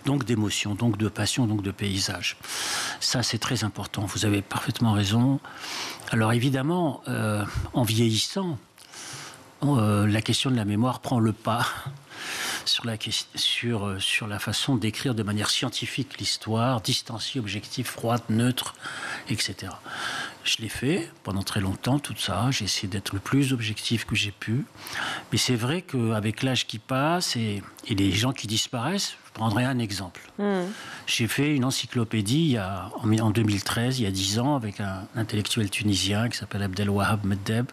donc d'émotions, donc de passion, donc de paysage. Ça, c'est très important. Vous avez parfaitement raison. Alors, évidemment, en vieillissant, la question de la mémoire prend le pas sur la façon d'écrire de manière scientifique l'histoire, distanciée, objective, froide, neutre, etc. Je l'ai fait pendant très longtemps, tout ça. J'ai essayé d'être le plus objectif que j'ai pu. Mais c'est vrai qu'avec l'âge qui passe et les gens qui disparaissent, je prendrai un exemple. Mmh. J'ai fait une encyclopédie en 2013, il y a 10 ans, avec un intellectuel tunisien qui s'appelle Abdel Wahab Meddeb,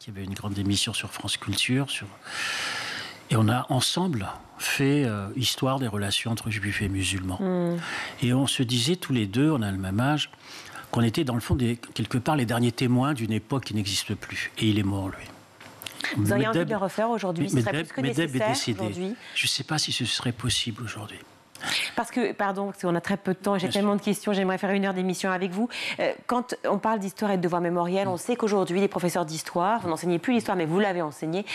qui avait une grande émission sur France Culture, et on a ensemble fait histoire des relations entre juifs et musulmans. Mmh. Et on se disait tous les deux, on a le même âge, qu'on était dans le fond quelque part les derniers témoins d'une époque qui n'existe plus. Et il est mort, lui. Vous auriez envie de le refaire aujourd'hui? Ce serait plus que nécessaire aujourd'hui? Je ne sais pas si ce serait possible aujourd'hui. Parce que, pardon, parce qu'on a très peu de temps, j'ai tellement de questions, j'aimerais faire une heure d'émission avec vous. Quand on parle d'histoire et de devoir mémoriel, on sait qu'aujourd'hui, les professeurs d'histoire, vous n'enseignez plus l'histoire, mais vous l'avez enseignée.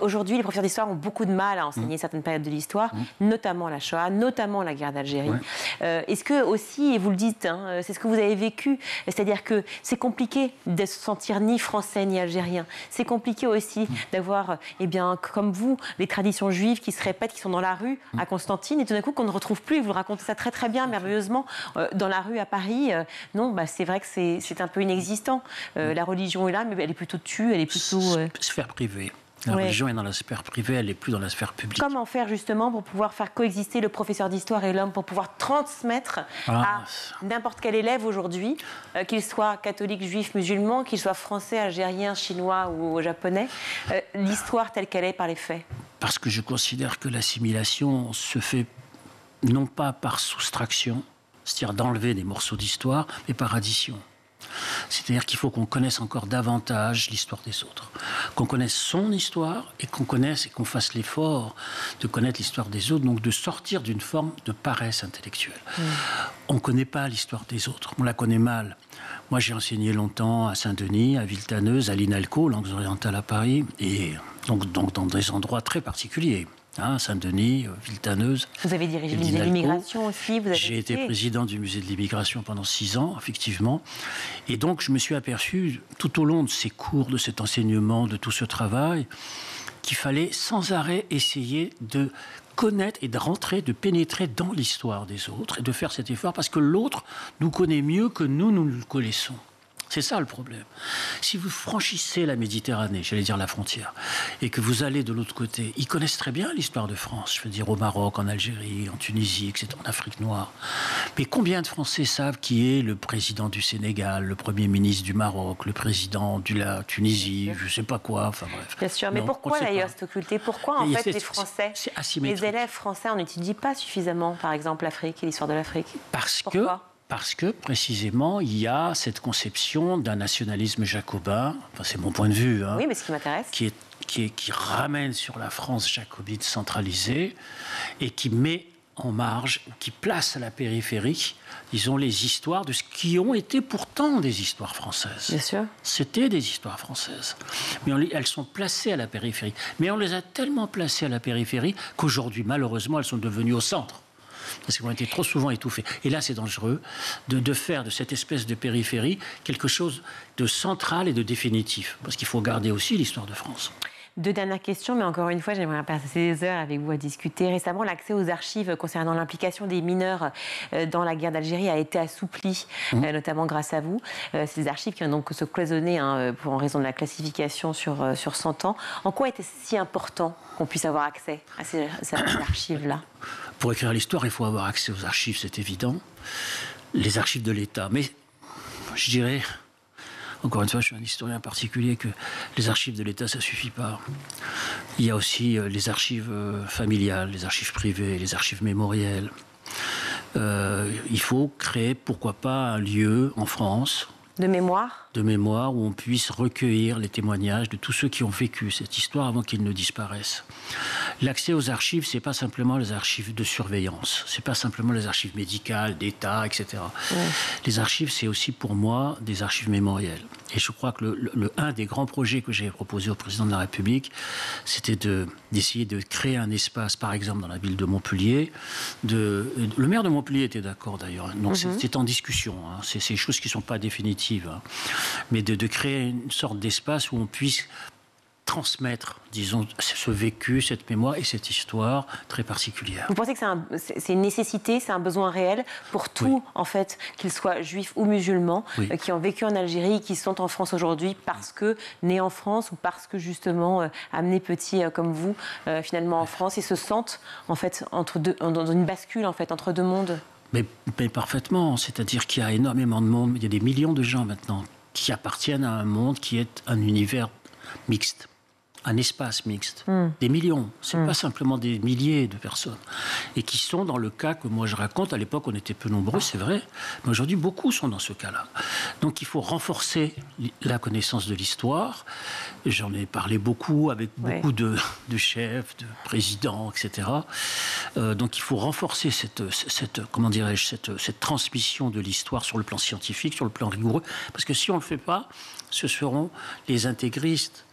Aujourd'hui, les professeurs d'histoire ont beaucoup de mal à enseigner certaines périodes de l'histoire, notamment la Shoah, notamment la guerre d'Algérie. Ouais. Est-ce que aussi, et vous le dites, hein, c'est ce que vous avez vécu, c'est-à-dire que c'est compliqué de se sentir ni français ni algérien. C'est compliqué aussi d'avoir, eh bien, comme vous, les traditions juives qui se répètent, qui sont dans la rue, à Constantine, et tout d'un coup qu'on ne retrouve plus, vous le racontez ça très très bien, merveilleusement, dans la rue à Paris, non, bah, c'est vrai que c'est un peu inexistant. La religion est là, mais elle est plutôt tue, elle est plutôt... Sphère privée. La religion est dans la sphère privée, elle n'est plus dans la sphère publique. Comment faire justement pour pouvoir faire coexister le professeur d'histoire et l'homme, pour pouvoir transmettre à n'importe quel élève aujourd'hui, qu'il soit catholique, juif, musulman, qu'il soit français, algérien, chinois ou japonais, l'histoire telle qu'elle est par les faits? Parce que je considère que l'assimilation se fait non pas par soustraction, c'est-à-dire d'enlever des morceaux d'histoire, mais par addition. C'est-à-dire qu'il faut qu'on connaisse encore davantage l'histoire des autres, qu'on connaisse son histoire et qu'on connaisse et qu'on fasse l'effort de connaître l'histoire des autres, donc de sortir d'une forme de paresse intellectuelle. Mmh. On ne connaît pas l'histoire des autres, on la connaît mal. Moi, j'ai enseigné longtemps à Saint-Denis, à Villetaneuse, à l'INALCO, langues orientales à Paris, et donc dans des endroits très particuliers. Hein, Saint-Denis, Villetaneuse. Vous avez dirigé le musée de l'immigration aussi. J'ai été président du musée de l'immigration pendant 6 ans, effectivement. Et donc, je me suis aperçu, tout au long de ces cours, de cet enseignement, de tout ce travail, qu'il fallait sans arrêt essayer de connaître et de rentrer, de pénétrer dans l'histoire des autres et de faire cet effort parce que l'autre nous connaît mieux que nous, nous le connaissons. C'est ça le problème. Si vous franchissez la Méditerranée, j'allais dire la frontière, et que vous allez de l'autre côté, ils connaissent très bien l'histoire de France, je veux dire au Maroc, en Algérie, en Tunisie, etc., en Afrique noire. Mais combien de Français savent qui est le président du Sénégal, le premier ministre du Maroc, le président de la Tunisie, je ne sais pas quoi, enfin bref. Bien sûr, mais non, pourquoi d'ailleurs cette occulté? Pourquoi en fait les Français, les élèves français, on n'étudie pas suffisamment, par exemple, l'Afrique et l'histoire de l'Afrique? Parce que, précisément, il y a cette conception d'un nationalisme jacobin, enfin, c'est mon point de vue, hein, oui, mais ce qui m'intéresse, qui ramène sur la France jacobine centralisée et qui met en marge, qui place à la périphérie, disons, les histoires de ce qui ont été pourtant des histoires françaises. Bien sûr. C'était des histoires françaises. Mais elles sont placées à la périphérie. Mais on les a tellement placées à la périphérie qu'aujourd'hui, malheureusement, elles sont devenues au centre. Parce qu'ils ont été trop souvent étouffés. Et là, c'est dangereux de faire de cette espèce de périphérie quelque chose de central et de définitif. Parce qu'il faut garder aussi l'histoire de France. Deux dernières questions, mais encore une fois, j'aimerais passer des heures avec vous à discuter. Récemment, l'accès aux archives concernant l'implication des mineurs dans la guerre d'Algérie a été assoupli, notamment grâce à vous. Ces archives qui ont donc se cloisonné hein, en raison de la classification sur 100 ans. En quoi était-ce si important qu'on puisse avoir accès à ces archives-là? Pour écrire l'histoire, il faut avoir accès aux archives, c'est évident. Les archives de l'État. Mais je dirais... Encore une fois, je suis un historien particulier, que les archives de l'État, ça ne suffit pas. Il y a aussi les archives familiales, les archives privées, les archives mémorielles. Il faut créer, pourquoi pas, un lieu en France... De mémoire, où on puisse recueillir les témoignages de tous ceux qui ont vécu cette histoire avant qu'ils ne disparaissent. L'accès aux archives, ce n'est pas simplement les archives de surveillance, ce n'est pas simplement les archives médicales, d'État, etc. Ouais. Les archives, c'est aussi pour moi des archives mémorielles. Et je crois que un des grands projets que j'ai proposé au président de la République, c'était d'essayer de créer un espace, par exemple dans la ville de Montpellier. Le maire de Montpellier était d'accord d'ailleurs, donc c'est en discussion, hein. C'est des choses qui ne sont pas définitives. Mais de créer une sorte d'espace où on puisse transmettre, disons, ce vécu, cette mémoire et cette histoire très particulière. Vous pensez que c'est une nécessité, c'est un besoin réel pour tous, en fait, qu'ils soient juifs ou musulmans, qui ont vécu en Algérie, qui sont en France aujourd'hui parce que nés en France ou parce que, justement, amenés petits comme vous, finalement, en France, et se sentent, en fait, dans une bascule, en fait, entre deux mondes? Mais parfaitement, c'est-à-dire qu'il y a énormément de monde, il y a des millions de gens maintenant qui appartiennent à un monde qui est un univers mixte, un espace mixte, des millions, c'est pas simplement des milliers de personnes, et qui sont dans le cas que moi je raconte. À l'époque on était peu nombreux, c'est vrai, mais aujourd'hui beaucoup sont dans ce cas-là. Donc il faut renforcer la connaissance de l'histoire, j'en ai parlé beaucoup avec beaucoup de chefs, de présidents, etc. Donc il faut renforcer cette transmission de l'histoire sur le plan scientifique, sur le plan rigoureux, parce que si on ne le fait pas, ce seront les intégristes,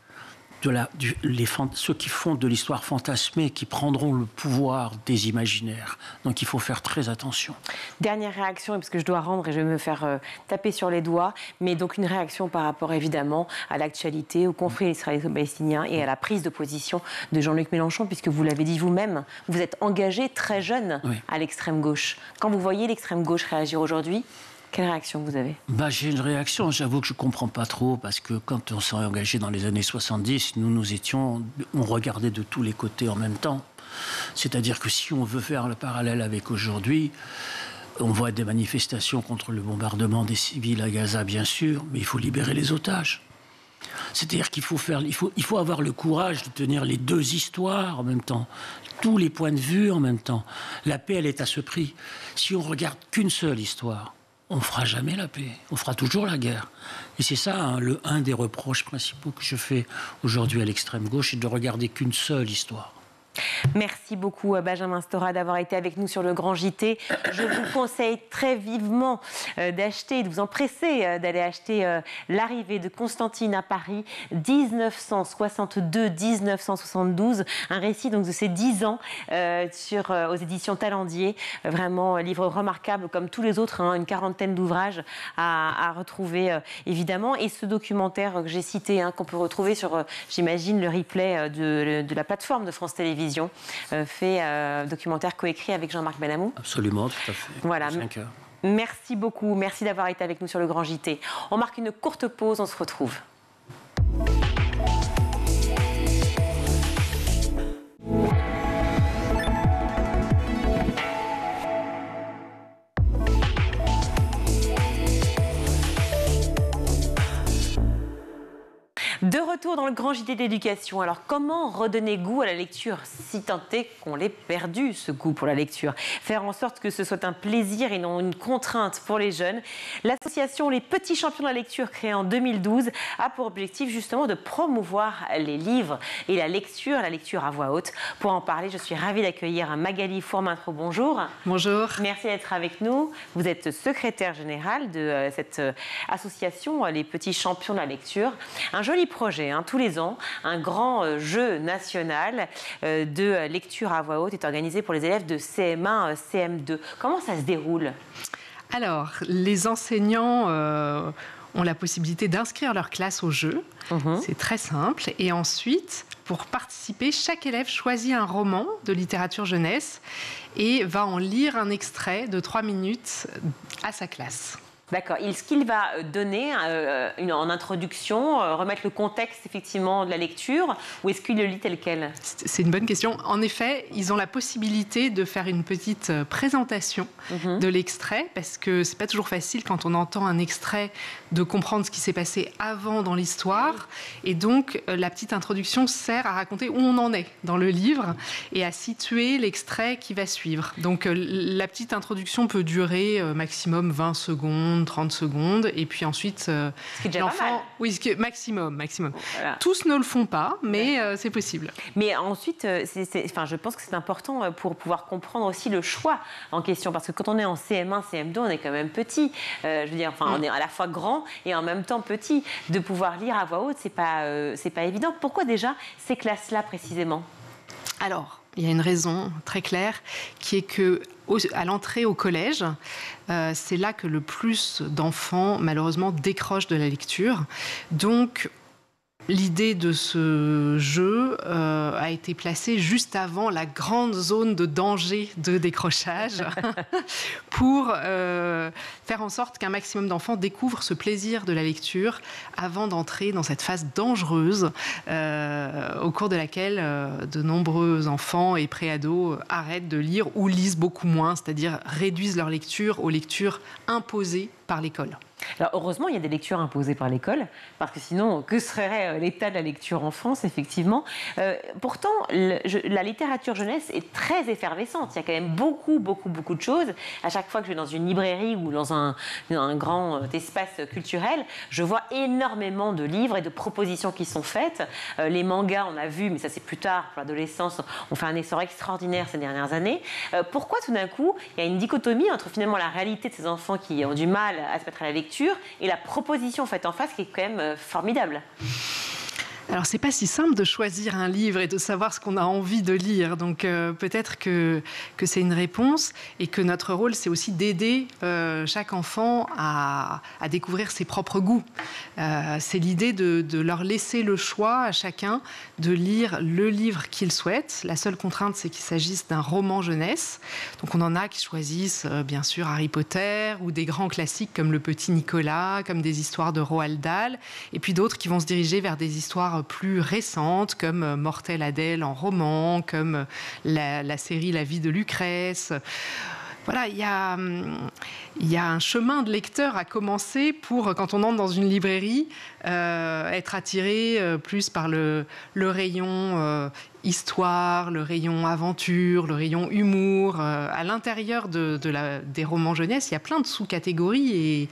ceux qui font de l'histoire fantasmée, qui prendront le pouvoir des imaginaires. Donc il faut faire très attention. Dernière réaction, parce que je dois rendre et je vais me faire taper sur les doigts, mais donc une réaction par rapport évidemment à l'actualité, au conflit israélo-palestinien et à la prise de position de Jean-Luc Mélenchon, puisque vous l'avez dit vous-même, vous êtes engagé très jeune à l'extrême gauche. Quand vous voyez l'extrême gauche réagir aujourd'hui, quelle réaction vous avez? J'ai une réaction, j'avoue que je ne comprends pas trop, parce que quand on s'est engagé dans les années 70, on regardait de tous les côtés en même temps. C'est-à-dire que si on veut faire le parallèle avec aujourd'hui, on voit des manifestations contre le bombardement des civils à Gaza, bien sûr, mais il faut libérer les otages. C'est-à-dire qu'il faut avoir le courage de tenir les deux histoires en même temps, tous les points de vue en même temps. La paix, elle est à ce prix. Si on ne regarde qu'une seule histoire, on ne fera jamais la paix, on fera toujours la guerre. Et c'est ça, hein, un des reproches principaux que je fais aujourd'hui à l'extrême gauche, c'est de regarder qu'une seule histoire. Merci beaucoup à Benjamin Stora d'avoir été avec nous sur le Grand JT. Je vous conseille très vivement d'acheter, de vous empresser d'aller acheter L'Arrivée de Constantine à Paris, 1962-1972, un récit donc de ses 10 ans aux éditions Taillandier. Vraiment un livre remarquable comme tous les autres, hein, une quarantaine d'ouvrages à retrouver évidemment. Et ce documentaire que j'ai cité, hein, qu'on peut retrouver sur, j'imagine, le replay de la plateforme de France Télévisions. Documentaire coécrit avec Jean-Marc Benamou. Absolument, tout à fait. Voilà. Merci beaucoup, merci d'avoir été avec nous sur le Grand JT. On marque une courte pause, on se retrouve. De retour dans le Grand JT d'éducation. Alors, comment redonner goût à la lecture, si tant est qu'on l'ait perdu, ce goût pour la lecture? Faire en sorte que ce soit un plaisir et non une contrainte pour les jeunes. L'association Les Petits Champions de la Lecture, créée en 2012, a pour objectif justement de promouvoir les livres et la lecture à voix haute. Pour en parler, je suis ravie d'accueillir Magali Fourmintro. Bonjour. Bonjour. Merci d'être avec nous. Vous êtes secrétaire générale de cette association Les Petits Champions de la Lecture. Un joli projet, hein, tous les ans, un grand jeu national de lecture à voix haute est organisé pour les élèves de CM1, CM2. Comment ça se déroule? Alors, les enseignants ont la possibilité d'inscrire leur classe au jeu. C'est très simple. Et ensuite, pour participer, chaque élève choisit un roman de littérature jeunesse et va en lire un extrait de 3 minutes à sa classe. D'accord. Ce qu'il va donner en introduction, remettre le contexte effectivement de la lecture, ou est-ce qu'il le lit tel quel? C'est une bonne question. En effet, ils ont la possibilité de faire une petite présentation de l'extrait, parce que c'est pas toujours facile quand on entend un extrait de comprendre ce qui s'est passé avant dans l'histoire. Et donc, la petite introduction sert à raconter où on en est dans le livre et à situer l'extrait qui va suivre. Donc, la petite introduction peut durer maximum 20 secondes. 30 secondes, et puis ensuite l'enfant, oui, ce qui est maximum. Voilà. Tous ne le font pas, mais ouais, c'est possible. Mais ensuite, enfin, je pense que c'est important pour pouvoir comprendre aussi le choix en question, parce que quand on est en CM1, CM2, on est quand même petit. Je veux dire, enfin, on est à la fois grand et en même temps petit. De pouvoir lire à voix haute, c'est pas évident. Pourquoi déjà ces classes-là précisément? Alors, il y a une raison très claire, qui est que à l'entrée au collège, c'est là que le plus d'enfants, malheureusement, décrochent de la lecture. Donc, l'idée de ce jeu a été placée juste avant la grande zone de danger de décrochage pour faire en sorte qu'un maximum d'enfants découvrent ce plaisir de la lecture avant d'entrer dans cette phase dangereuse au cours de laquelle de nombreux enfants et préados arrêtent de lire ou lisent beaucoup moins, c'est-à-dire réduisent leur lecture aux lectures imposées par l'école. Alors heureusement, il y a des lectures imposées par l'école, parce que sinon, que serait l'état de la lecture en France, effectivement. Pourtant, la littérature jeunesse est très effervescente. Il y a quand même beaucoup de choses. À chaque fois que je vais dans une librairie ou dans un grand espace culturel, je vois énormément de livres et de propositions qui sont faites. Les mangas, on a vu, mais ça c'est plus tard, pour l'adolescence, on fait un essor extraordinaire ces dernières années. Pourquoi tout d'un coup, il y a une dichotomie entre finalement la réalité de ces enfants qui ont du mal à se mettre à la lecture et la proposition faite en face qui est quand même formidable? Alors, c'est pas si simple de choisir un livre et de savoir ce qu'on a envie de lire. Donc, peut-être que c'est une réponse et que notre rôle, c'est aussi d'aider chaque enfant à découvrir ses propres goûts. C'est l'idée de leur laisser le choix à chacun de lire le livre qu'il souhaite. La seule contrainte, c'est qu'il s'agisse d'un roman jeunesse. Donc, on en a qui choisissent, bien sûr, Harry Potter ou des grands classiques comme Le Petit Nicolas, comme des histoires de Roald Dahl. Et puis d'autres qui vont se diriger vers des histoires plus récentes, comme Mortel Adèle en roman, comme la série La vie de Lucrèce. Voilà, il y a un chemin de lecteur à commencer pour, quand on entre dans une librairie, être attiré plus par le rayon histoire, le rayon aventure, le rayon humour. À l'intérieur des romans jeunesse, il y a plein de sous-catégories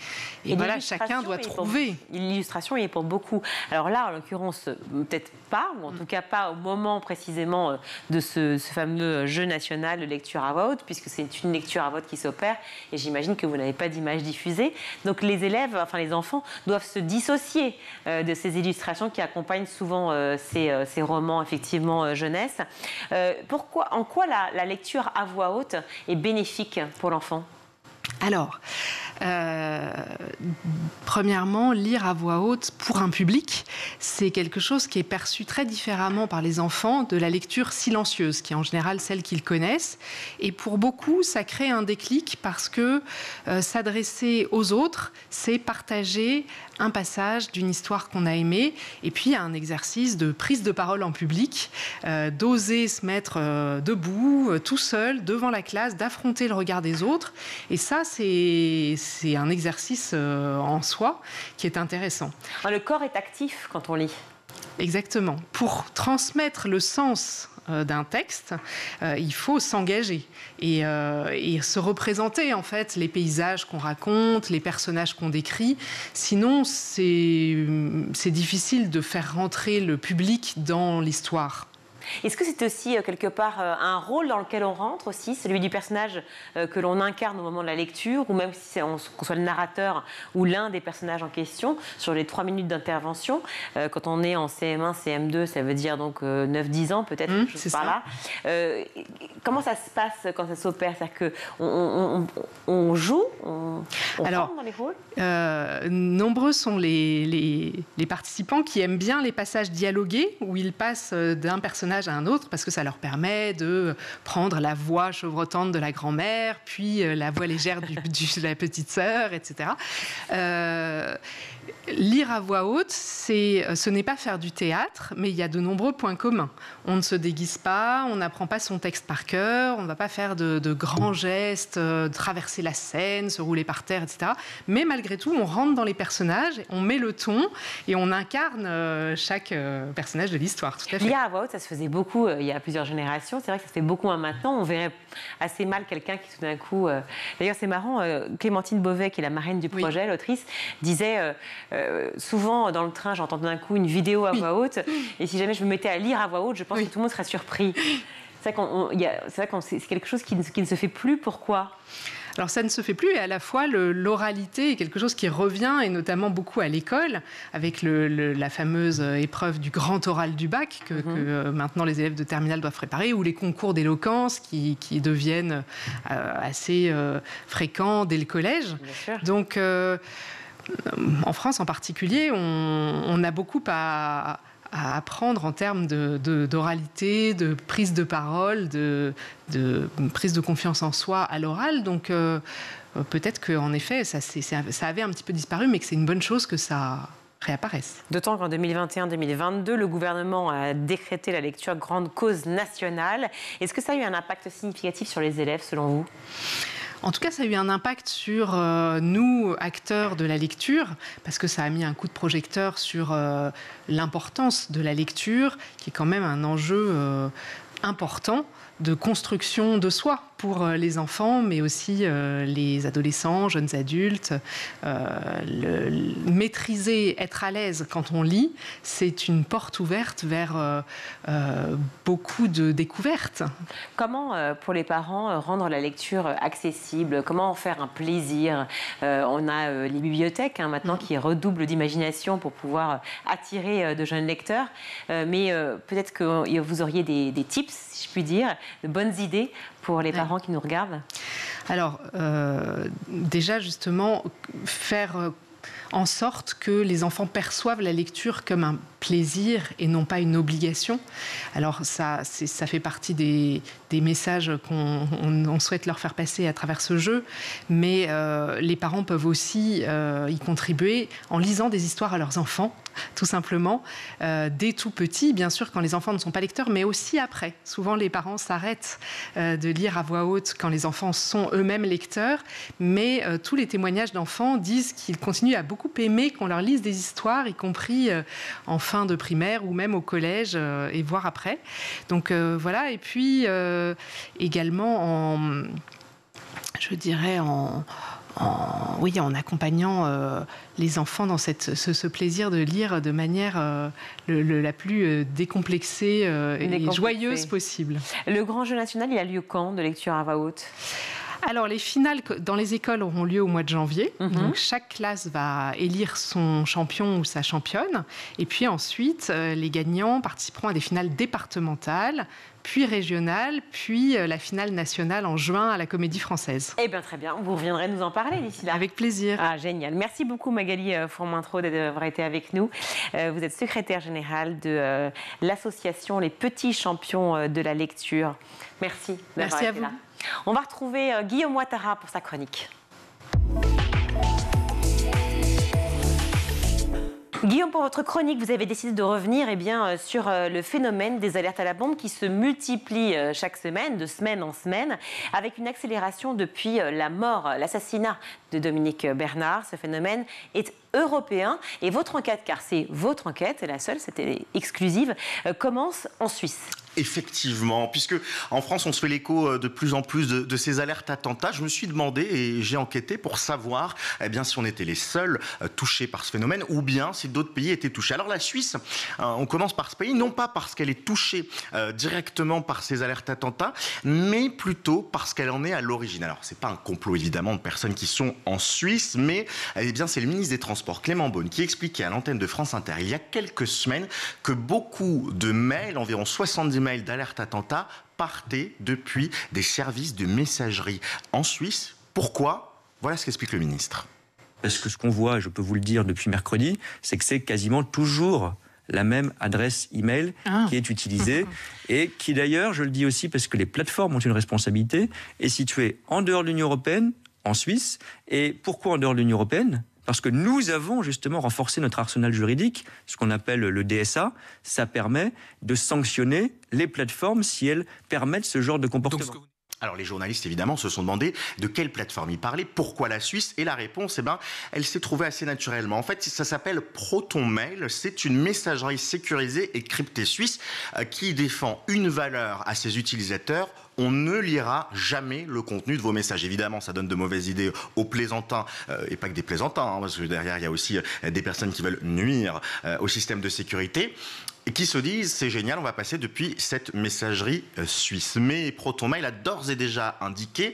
et voilà, chacun doit trouver. L'illustration est pour beaucoup. Alors là, en l'occurrence, peut-être pas, ou en tout cas pas au moment précisément de ce fameux jeu national de lecture à voix haute, puisque c'est une lecture à voix haute qui s'opère et j'imagine que vous n'avez pas d'image diffusée. Donc les élèves, enfin les enfants, doivent se dissocier de ces illustrations qui accompagnent souvent ces romans effectivement jeunesse. En quoi la lecture à voix haute est bénéfique pour l'enfant? Alors, Premièrement, lire à voix haute pour un public, c'est quelque chose qui est perçu très différemment par les enfants de la lecture silencieuse, qui est en général celle qu'ils connaissent. Et pour beaucoup, ça crée un déclic parce que s'adresser aux autres, c'est partager un passage d'une histoire qu'on a aimée. Et puis, il y a un exercice de prise de parole en public, d'oser se mettre debout, tout seul, devant la classe, d'affronter le regard des autres. Et ça, c'est un exercice en soi qui est intéressant. Le corps est actif quand on lit. Exactement. Pour transmettre le sens d'un texte, il faut s'engager et se représenter en fait les paysages qu'on raconte, les personnages qu'on décrit. Sinon, c'est difficile de faire rentrer le public dans l'histoire. Est-ce que c'est aussi, quelque part, un rôle dans lequel on rentre aussi, celui du personnage que l'on incarne au moment de la lecture, ou même si qu'on soit le narrateur ou l'un des personnages en question, sur les 3 minutes d'intervention, quand on est en CM1, CM2, ça veut dire donc 9-10 ans, peut-être, par là. Comment ça se passe quand ça s'opère? C'est-à-dire qu'on joue, on rentre dans les rôles? Nombreux sont les participants qui aiment bien les passages dialogués, où ils passent d'un personnage à un autre, parce que ça leur permet de prendre la voix chevrotante de la grand-mère, puis la voix légère de la petite sœur, etc. Lire à voix haute, ce n'est pas faire du théâtre, mais il y a de nombreux points communs. On ne se déguise pas, on n'apprend pas son texte par cœur, on ne va pas faire de grands gestes, traverser la scène, se rouler par terre, etc. Mais malgré tout, on rentre dans les personnages, on met le ton et on incarne chaque personnage de l'histoire. Tout à fait. Lire à voix haute, ça se faisait beaucoup il y a plusieurs générations. C'est vrai que ça se fait beaucoup maintenant. On verrait assez mal quelqu'un qui tout d'un coup... D'ailleurs, c'est marrant, Clémentine Beauvais, qui est la marraine du projet, oui, l'autrice, disait... souvent dans le train, j'entends d'un coup une vidéo à voix haute, et si jamais je me mettais à lire à voix haute, je pense que tout le monde serait surpris. C'est vrai que c'est quelque chose qui ne se fait plus. Pourquoi ? Alors ça ne se fait plus, et à la fois l'oralité est quelque chose qui revient, et notamment beaucoup à l'école, avec la fameuse épreuve du grand oral du bac que maintenant les élèves de terminale doivent préparer, ou les concours d'éloquence qui deviennent assez fréquents dès le collège. Donc... en France en particulier, on a beaucoup à apprendre en termes d'oralité, de prise de parole, de prise de confiance en soi à l'oral. Donc peut-être qu'en effet, ça avait un petit peu disparu, mais que c'est une bonne chose que ça... réapparaissent. D'autant qu'en 2021-2022, le gouvernement a décrété la lecture grande cause nationale. Est-ce que ça a eu un impact significatif sur les élèves, selon vous? En tout cas, ça a eu un impact sur nous, acteurs de la lecture, parce que ça a mis un coup de projecteur sur l'importance de la lecture, qui est quand même un enjeu important de construction de soi pour les enfants, mais aussi les adolescents, jeunes adultes. Maîtriser, être à l'aise quand on lit, c'est une porte ouverte vers beaucoup de découvertes. Comment, pour les parents, rendre la lecture accessible? Comment en faire un plaisir? On a les bibliothèques maintenant qui redoublent d'imagination pour pouvoir attirer de jeunes lecteurs. Mais peut-être que vous auriez des tips, si je puis dire, de bonnes idées pour les parents qui nous regardent? Alors, déjà, justement, faire en sorte que les enfants perçoivent la lecture comme un plaisir et non pas une obligation. Alors, ça fait partie des messages qu'on souhaite leur faire passer à travers ce jeu, mais les parents peuvent aussi y contribuer en lisant des histoires à leurs enfants, tout simplement, dès tout petit, bien sûr, quand les enfants ne sont pas lecteurs, mais aussi après. Souvent, les parents s'arrêtent de lire à voix haute quand les enfants sont eux-mêmes lecteurs, mais tous les témoignages d'enfants disent qu'ils continuent à beaucoup aimer qu'on leur lise des histoires, y compris en fin de primaire ou même au collège, et voire après. Donc voilà, et puis également en accompagnant les enfants dans ce plaisir de lire de manière la plus décomplexée et joyeuse possible. Le grand jeu national, il a lieu quand, de lecture à voix haute ? Alors, les finales dans les écoles auront lieu au mois de janvier. Mmh. Donc, chaque classe va élire son champion ou sa championne. Et puis ensuite, les gagnants participeront à des finales départementales, puis régionale, puis la finale nationale en juin à la Comédie Française. Eh bien, très bien. Vous reviendrez nous en parler d'ici là. Avec plaisir. Ah, génial. Merci beaucoup, Magali Fourmentreau, d'avoir été avec nous. Vous êtes secrétaire générale de l'association Les Petits Champions de la Lecture. Merci d'avoir été là. On va retrouver Guillaume Ouattara pour sa chronique. Guillaume, pour votre chronique, vous avez décidé de revenir sur le phénomène des alertes à la bombe qui se multiplient chaque semaine, de semaine en semaine, avec une accélération depuis la mort, l'assassinat de Dominique Bernard. Ce phénomène est européen et votre enquête, car c'est votre enquête, la seule, c'était exclusive, commence en Suisse. Effectivement, puisque en France, on se fait l'écho de plus en plus de ces alertes attentats. Je me suis demandé et j'ai enquêté pour savoir si on était les seuls touchés par ce phénomène ou bien si d'autres pays étaient touchés. Alors la Suisse, on commence par ce pays, non pas parce qu'elle est touchée directement par ces alertes attentats, mais plutôt parce qu'elle en est à l'origine. Alors c'est pas un complot évidemment de personnes qui sont en Suisse, mais c'est le ministre des Transports, Clément Beaune, qui expliquait à l'antenne de France Inter il y a quelques semaines que beaucoup de mails, environ 70 mails d'alerte attentat partaient depuis des services de messagerie en Suisse. Pourquoi? Voilà ce qu'explique le ministre. Parce que ce qu'on voit, je peux vous le dire depuis mercredi, c'est que c'est quasiment toujours la même adresse email qui est utilisée et qui d'ailleurs, je le dis aussi parce que les plateformes ont une responsabilité, est située en dehors de l'Union européenne, en Suisse. Et pourquoi en dehors de l'Union européenne? Parce que nous avons justement renforcé notre arsenal juridique, ce qu'on appelle le DSA. Ça permet de sanctionner les plateformes si elles permettent ce genre de comportement. Donc, alors les journalistes, évidemment, se sont demandé de quelle plateforme il parlait, pourquoi la Suisse, et la réponse, elle s'est trouvée assez naturellement. En fait, ça s'appelle ProtonMail, c'est une messagerie sécurisée et cryptée suisse qui défend une valeur à ses utilisateurs. On ne lira jamais le contenu de vos messages. Évidemment, ça donne de mauvaises idées aux plaisantins, et pas que des plaisantins, parce que derrière, il y a aussi des personnes qui veulent nuire au système de sécurité, et qui se disent, c'est génial, on va passer depuis cette messagerie suisse. Mais ProtonMail a d'ores et déjà indiqué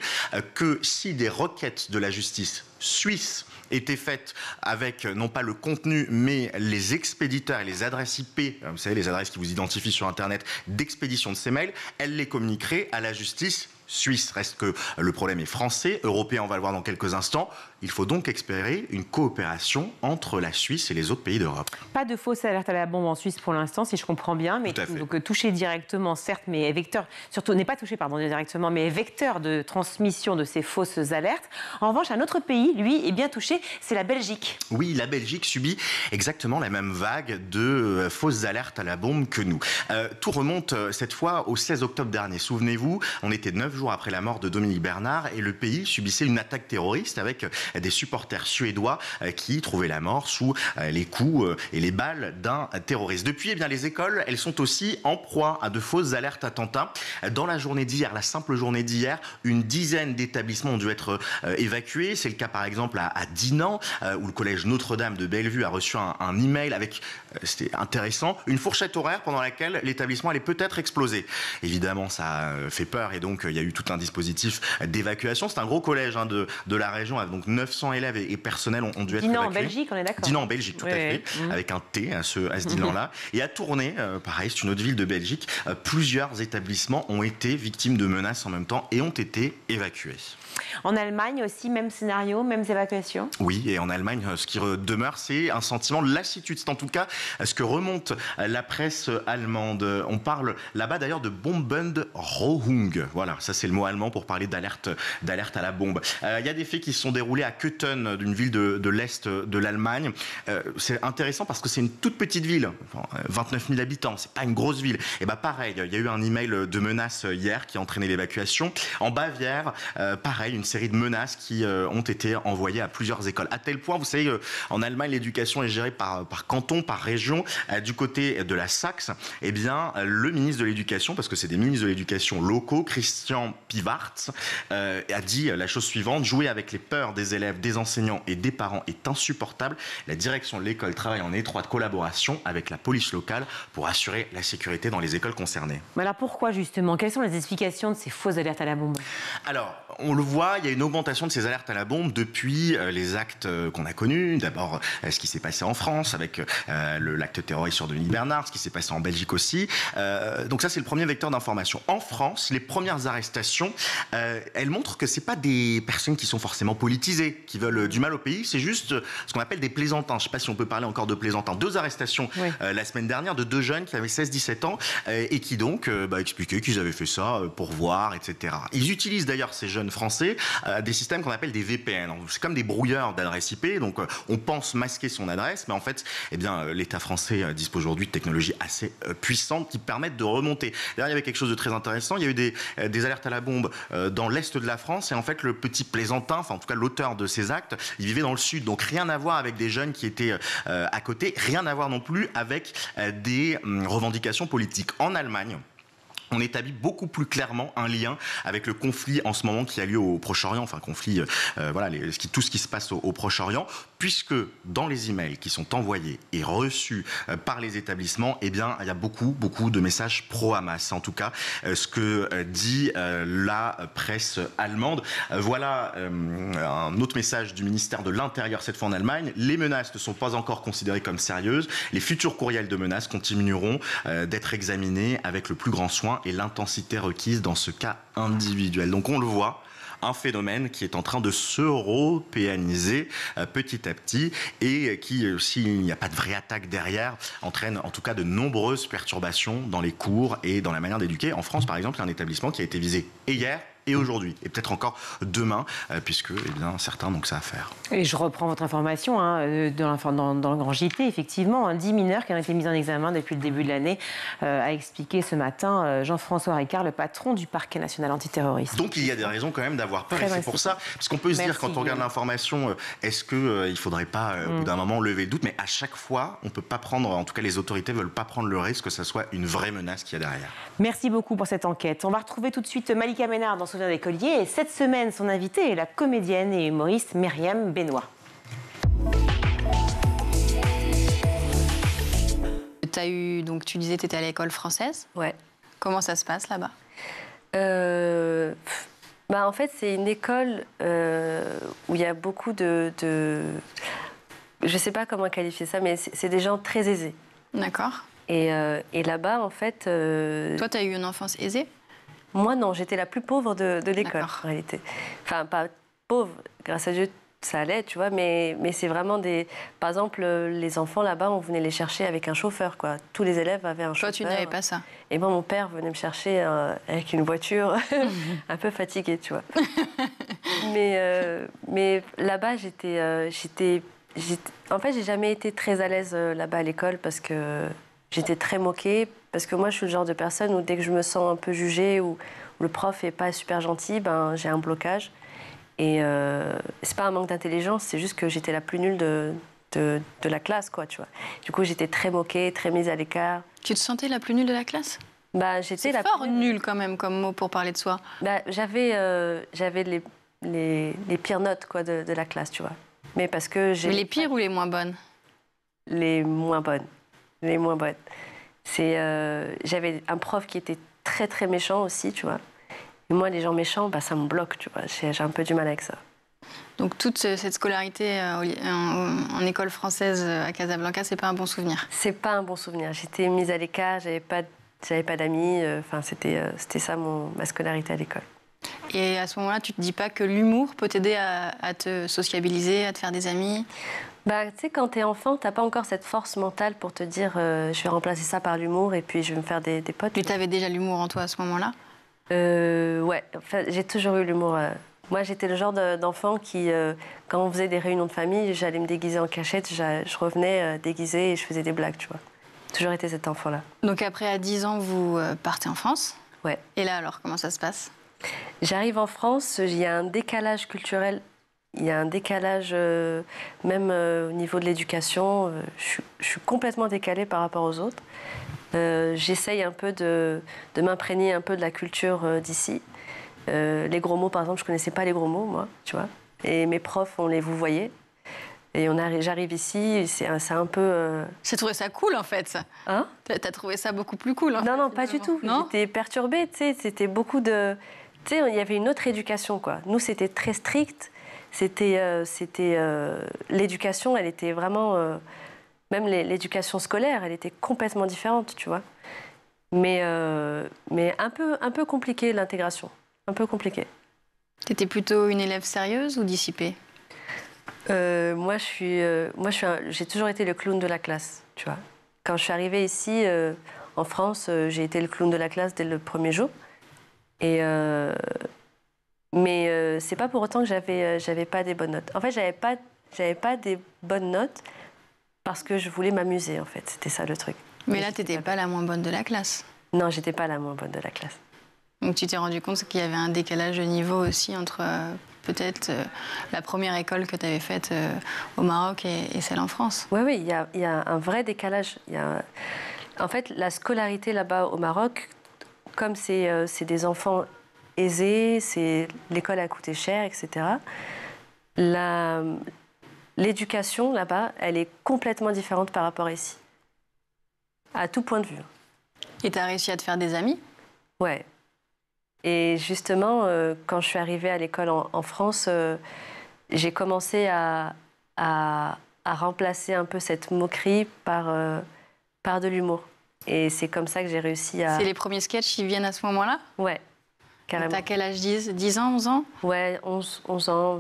que si des requêtes de la justice suisse étaient faites avec, non pas le contenu, mais les expéditeurs et les adresses IP, vous savez, les adresses qui vous identifient sur Internet d'expédition de ces mails, elle les communiquerait à la justice suisse. Reste que le problème est français, européen, on va le voir dans quelques instants. Il faut donc espérer une coopération entre la Suisse et les autres pays d'Europe. Pas de fausse alerte à la bombe en Suisse pour l'instant, si je comprends bien. Mais donc touché directement, certes, mais vecteur, surtout n'est pas touché, pardon, directement, mais vecteur de transmission de ces fausses alertes. En revanche, un autre pays, lui, est bien touché, c'est la Belgique. Oui, la Belgique subit exactement la même vague de fausses alertes à la bombe que nous. Tout remonte cette fois au 16 octobre dernier. Souvenez-vous, on était 9 jours après la mort de Dominique Bernard et le pays subissait une attaque terroriste avec des supporters suédois qui trouvaient la mort sous les coups et les balles d'un terroriste. Depuis, les écoles, elles sont aussi en proie à de fausses alertes attentats. Dans la journée d'hier, la simple journée d'hier, une dizaine d'établissements ont dû être évacués. C'est le cas par exemple à Dinan, où le collège Notre-Dame de Bellevue a reçu un email avec, c'était intéressant, une fourchette horaire pendant laquelle l'établissement allait peut-être exploser. Évidemment, ça fait peur et donc il y a eu tout un dispositif d'évacuation. C'est un gros collège de la région, donc 900 élèves et personnels ont dû être évacués. Dinan en Belgique, on est d'accord. Dinan en Belgique, tout à fait, avec un T à ce Dinan-là. Et à Tournai, pareil, c'est une autre ville de Belgique, plusieurs établissements ont été victimes de menaces en même temps et ont été évacués. En Allemagne aussi, même scénario, mêmes évacuations? Oui, et en Allemagne, ce qui demeure, c'est un sentiment de lassitude. C'est en tout cas ce que remonte la presse allemande. On parle là-bas d'ailleurs de Bombenrohung. Voilà, ça c'est le mot allemand pour parler d'alerte à la bombe. Il y a des faits qui se sont déroulés à Köthen, d'une ville de l'Est de l'Allemagne. C'est intéressant parce que c'est une toute petite ville, 29 000 habitants, c'est pas une grosse ville. Et bien pareil, il y a eu un email de menace hier qui a entraîné l'évacuation. En Bavière, pareil, une série de menaces qui ont été envoyées à plusieurs écoles. À tel point, vous savez, en Allemagne, l'éducation est gérée par canton, par région. Du côté de la Saxe, le ministre de l'Éducation, parce que c'est des ministres de l'Éducation locaux, Christian Pivartz, a dit la chose suivante: jouer avec les peurs des élèves, des enseignants et des parents est insupportable. La direction de l'école travaille en étroite collaboration avec la police locale pour assurer la sécurité dans les écoles concernées. Mais alors pourquoi justement? Quelles sont les explications de ces fausses alertes à la bombe? Alors, on le voit, mois, il y a une augmentation de ces alertes à la bombe depuis les actes qu'on a connus. D'abord, ce qui s'est passé en France avec l'acte terroriste sur Denis Bernard, ce qui s'est passé en Belgique aussi. Donc ça, c'est le premier vecteur d'information. En France, les premières arrestations, elles montrent que ce n'est pas des personnes qui sont forcément politisées, qui veulent du mal au pays. C'est juste ce qu'on appelle des plaisantins. Je ne sais pas si on peut parler encore de plaisantins. 2 arrestations oui. La semaine dernière de 2 jeunes qui avaient 16-17 ans et qui donc expliquaient qu'ils avaient fait ça pour voir, etc. Ils utilisent d'ailleurs, ces jeunes français, des systèmes qu'on appelle des VPN. C'est comme des brouilleurs d'adresses IP. Donc on pense masquer son adresse, mais en fait, eh bien, l'État français dispose aujourd'hui de technologies assez puissantes qui permettent de remonter. D'ailleurs, il y avait quelque chose de très intéressant. Il y a eu des alertes à la bombe dans l'est de la France et en fait, le petit plaisantin, enfin en tout cas l'auteur de ces actes, il vivait dans le sud. Donc rien à voir avec des jeunes qui étaient à côté, rien à voir non plus avec des revendications politiques. En Allemagne, on établit beaucoup plus clairement un lien avec le conflit en ce moment qui a lieu au Proche-Orient, enfin conflit, voilà, tout ce qui se passe au Proche-Orient, puisque dans les emails qui sont envoyés et reçus par les établissements, eh bien, il y a beaucoup de messages pro-Hamas. En tout cas, ce que dit la presse allemande. Voilà un autre message du ministère de l'Intérieur, cette fois en Allemagne. Les menaces ne sont pas encore considérées comme sérieuses. Les futurs courriels de menaces continueront d'être examinés avec le plus grand soin et l'intensité requise dans ce cas individuel. Donc on le voit, un phénomène qui est en train de s'européaniser petit à petit et qui, s'il n'y a pas de vraie attaque derrière, entraîne en tout cas de nombreuses perturbations dans les cours et dans la manière d'éduquer. En France, par exemple, il y a un établissement qui a été visé hier et aujourd'hui, et peut-être encore demain, puisque eh bien, certains n'ont que ça à faire. Et je reprends votre information, hein, dans le Grand JT, effectivement, hein, 10 mineurs qui ont été mis en examen depuis le début de l'année, a expliqué ce matin Jean-François Ricard, le patron du parquet national antiterroriste. Donc il y a des raisons quand même d'avoir peur, et c'est pour ça, parce qu'on peut se dire, quand on regarde l'information, est-ce qu'il ne faudrait pas, au bout d'un moment, lever le doute, mais à chaque fois, on ne peut pas prendre, en tout cas les autorités ne veulent pas prendre le risque que ça soit une vraie menace qu'il y a derrière. Merci beaucoup pour cette enquête. On va retrouver tout de suite Malika Ménard dans Souvenir des colliers. Et cette semaine, son invitée est la comédienne et humoriste Myriam Benoît. Donc tu disais que tu étais à l'école française. Ouais. Comment ça se passe là-bas? En fait, c'est une école où il y a beaucoup de... Je sais pas comment qualifier ça, mais c'est des gens très aisés. D'accord. Et là-bas, en fait... Toi, tu as eu une enfance aisée? Moi, non, j'étais la plus pauvre de l'école, en réalité. Enfin, pas pauvre, grâce à Dieu, ça allait, tu vois, mais c'est vraiment des... Par exemple, les enfants, là-bas, on venait les chercher avec un chauffeur, quoi. Tous les élèves avaient un chauffeur. Toi, tu n'avais pas ça. Et moi, mon père venait me chercher avec une voiture, un peu fatiguée, tu vois. Mais là-bas, j'étais... En fait, j'ai jamais été très à l'aise là-bas à l'école, parce que j'étais très moquée. Parce que moi, je suis le genre de personne où dès que je me sens un peu jugée ou le prof n'est pas super gentil, ben, j'ai un blocage. Et c'est pas un manque d'intelligence, c'est juste que j'étais la plus nulle de la classe, quoi, tu vois. Du coup, j'étais très moquée, très mise à l'écart. Tu te sentais la plus nulle de la classe? J'étais la fort plus nulle quand même comme mot pour parler de soi. J'avais les pires notes, quoi, de la classe, tu vois. Mais parce que j'ai... Mais les pires ou les moins bonnes? Les moins bonnes. Les moins bonnes. J'avais un prof qui était très très méchant aussi, tu vois. Et moi, les gens méchants, bah, ça me bloque, tu vois. J'ai un peu du mal avec ça. Donc toute cette scolarité en école française à Casablanca, c'est pas un bon souvenir? C'est pas un bon souvenir. J'étais mise à l'écart, j'avais pas d'amis. Enfin, c'était ça ma scolarité à l'école. Et à ce moment-là, tu te dis pas que l'humour peut t'aider à te sociabiliser, à te faire des amis? Tu sais, quand t'es enfant, t'as pas encore cette force mentale pour te dire je vais remplacer ça par l'humour et puis je vais me faire des potes. Tu avais déjà l'humour en toi à ce moment-là? Ouais, enfin, j'ai toujours eu l'humour. Moi, j'étais le genre d'enfant qui, quand on faisait des réunions de famille, j'allais me déguiser en cachette, je revenais déguisée et je faisais des blagues, tu vois. Toujours été cet enfant-là. Donc après, à 10 ans, vous partez en France? Ouais. Et là, alors, comment ça se passe? J'arrive en France, il y a un décalage culturel. Il y a un décalage, même au niveau de l'éducation. Je suis complètement décalée par rapport aux autres. J'essaye un peu de m'imprégner un peu de la culture d'ici. Les gros mots, par exemple, je ne connaissais pas les gros mots, moi, tu vois. Et mes profs, on les vouvoyait. Et j'arrive ici, c'est un peu... J'ai trouvé ça cool, en fait. Hein? T'as trouvé ça beaucoup plus cool, en fait. Non, pas du tout. J'étais perturbée, tu sais. C'était beaucoup de... Tu sais, il y avait une autre éducation, quoi. Nous, c'était très strict. C'était... l'éducation, elle était vraiment... même l'éducation scolaire, elle était complètement différente, tu vois. Mais un peu compliquée, l'intégration. Un peu compliquée. T'étais plutôt une élève sérieuse ou dissipée? Moi, j'ai toujours été le clown de la classe, tu vois. Quand je suis arrivée ici, en France, j'ai été le clown de la classe dès le premier jour. Et mais c'est pas pour autant que j'avais pas des bonnes notes. En fait, j'avais pas des bonnes notes parce que je voulais m'amuser, en fait. C'était ça, le truc. Mais là, t'étais pas la moins bonne de la classe. Non, j'étais pas la moins bonne de la classe. Donc tu t'es rendu compte qu'il y avait un décalage de niveau aussi entre... peut-être la première école que tu avais faite au Maroc et celle en France. Oui, il y a un vrai décalage. En fait, la scolarité là-bas au Maroc, comme c'est des enfants aisés, l'école a coûté cher, etc. L'éducation là-bas, elle est complètement différente par rapport à ici. À tout point de vue. Et tu as réussi à te faire des amis? Ouais. Et justement, quand je suis arrivée à l'école en France, j'ai commencé à remplacer un peu cette moquerie par de l'humour. Et c'est comme ça que j'ai réussi à... C'est les premiers sketchs qui viennent à ce moment-là? Ouais, carrément. T'as quel âge? 10 ans, 11 ans? Ouais, 11 ans,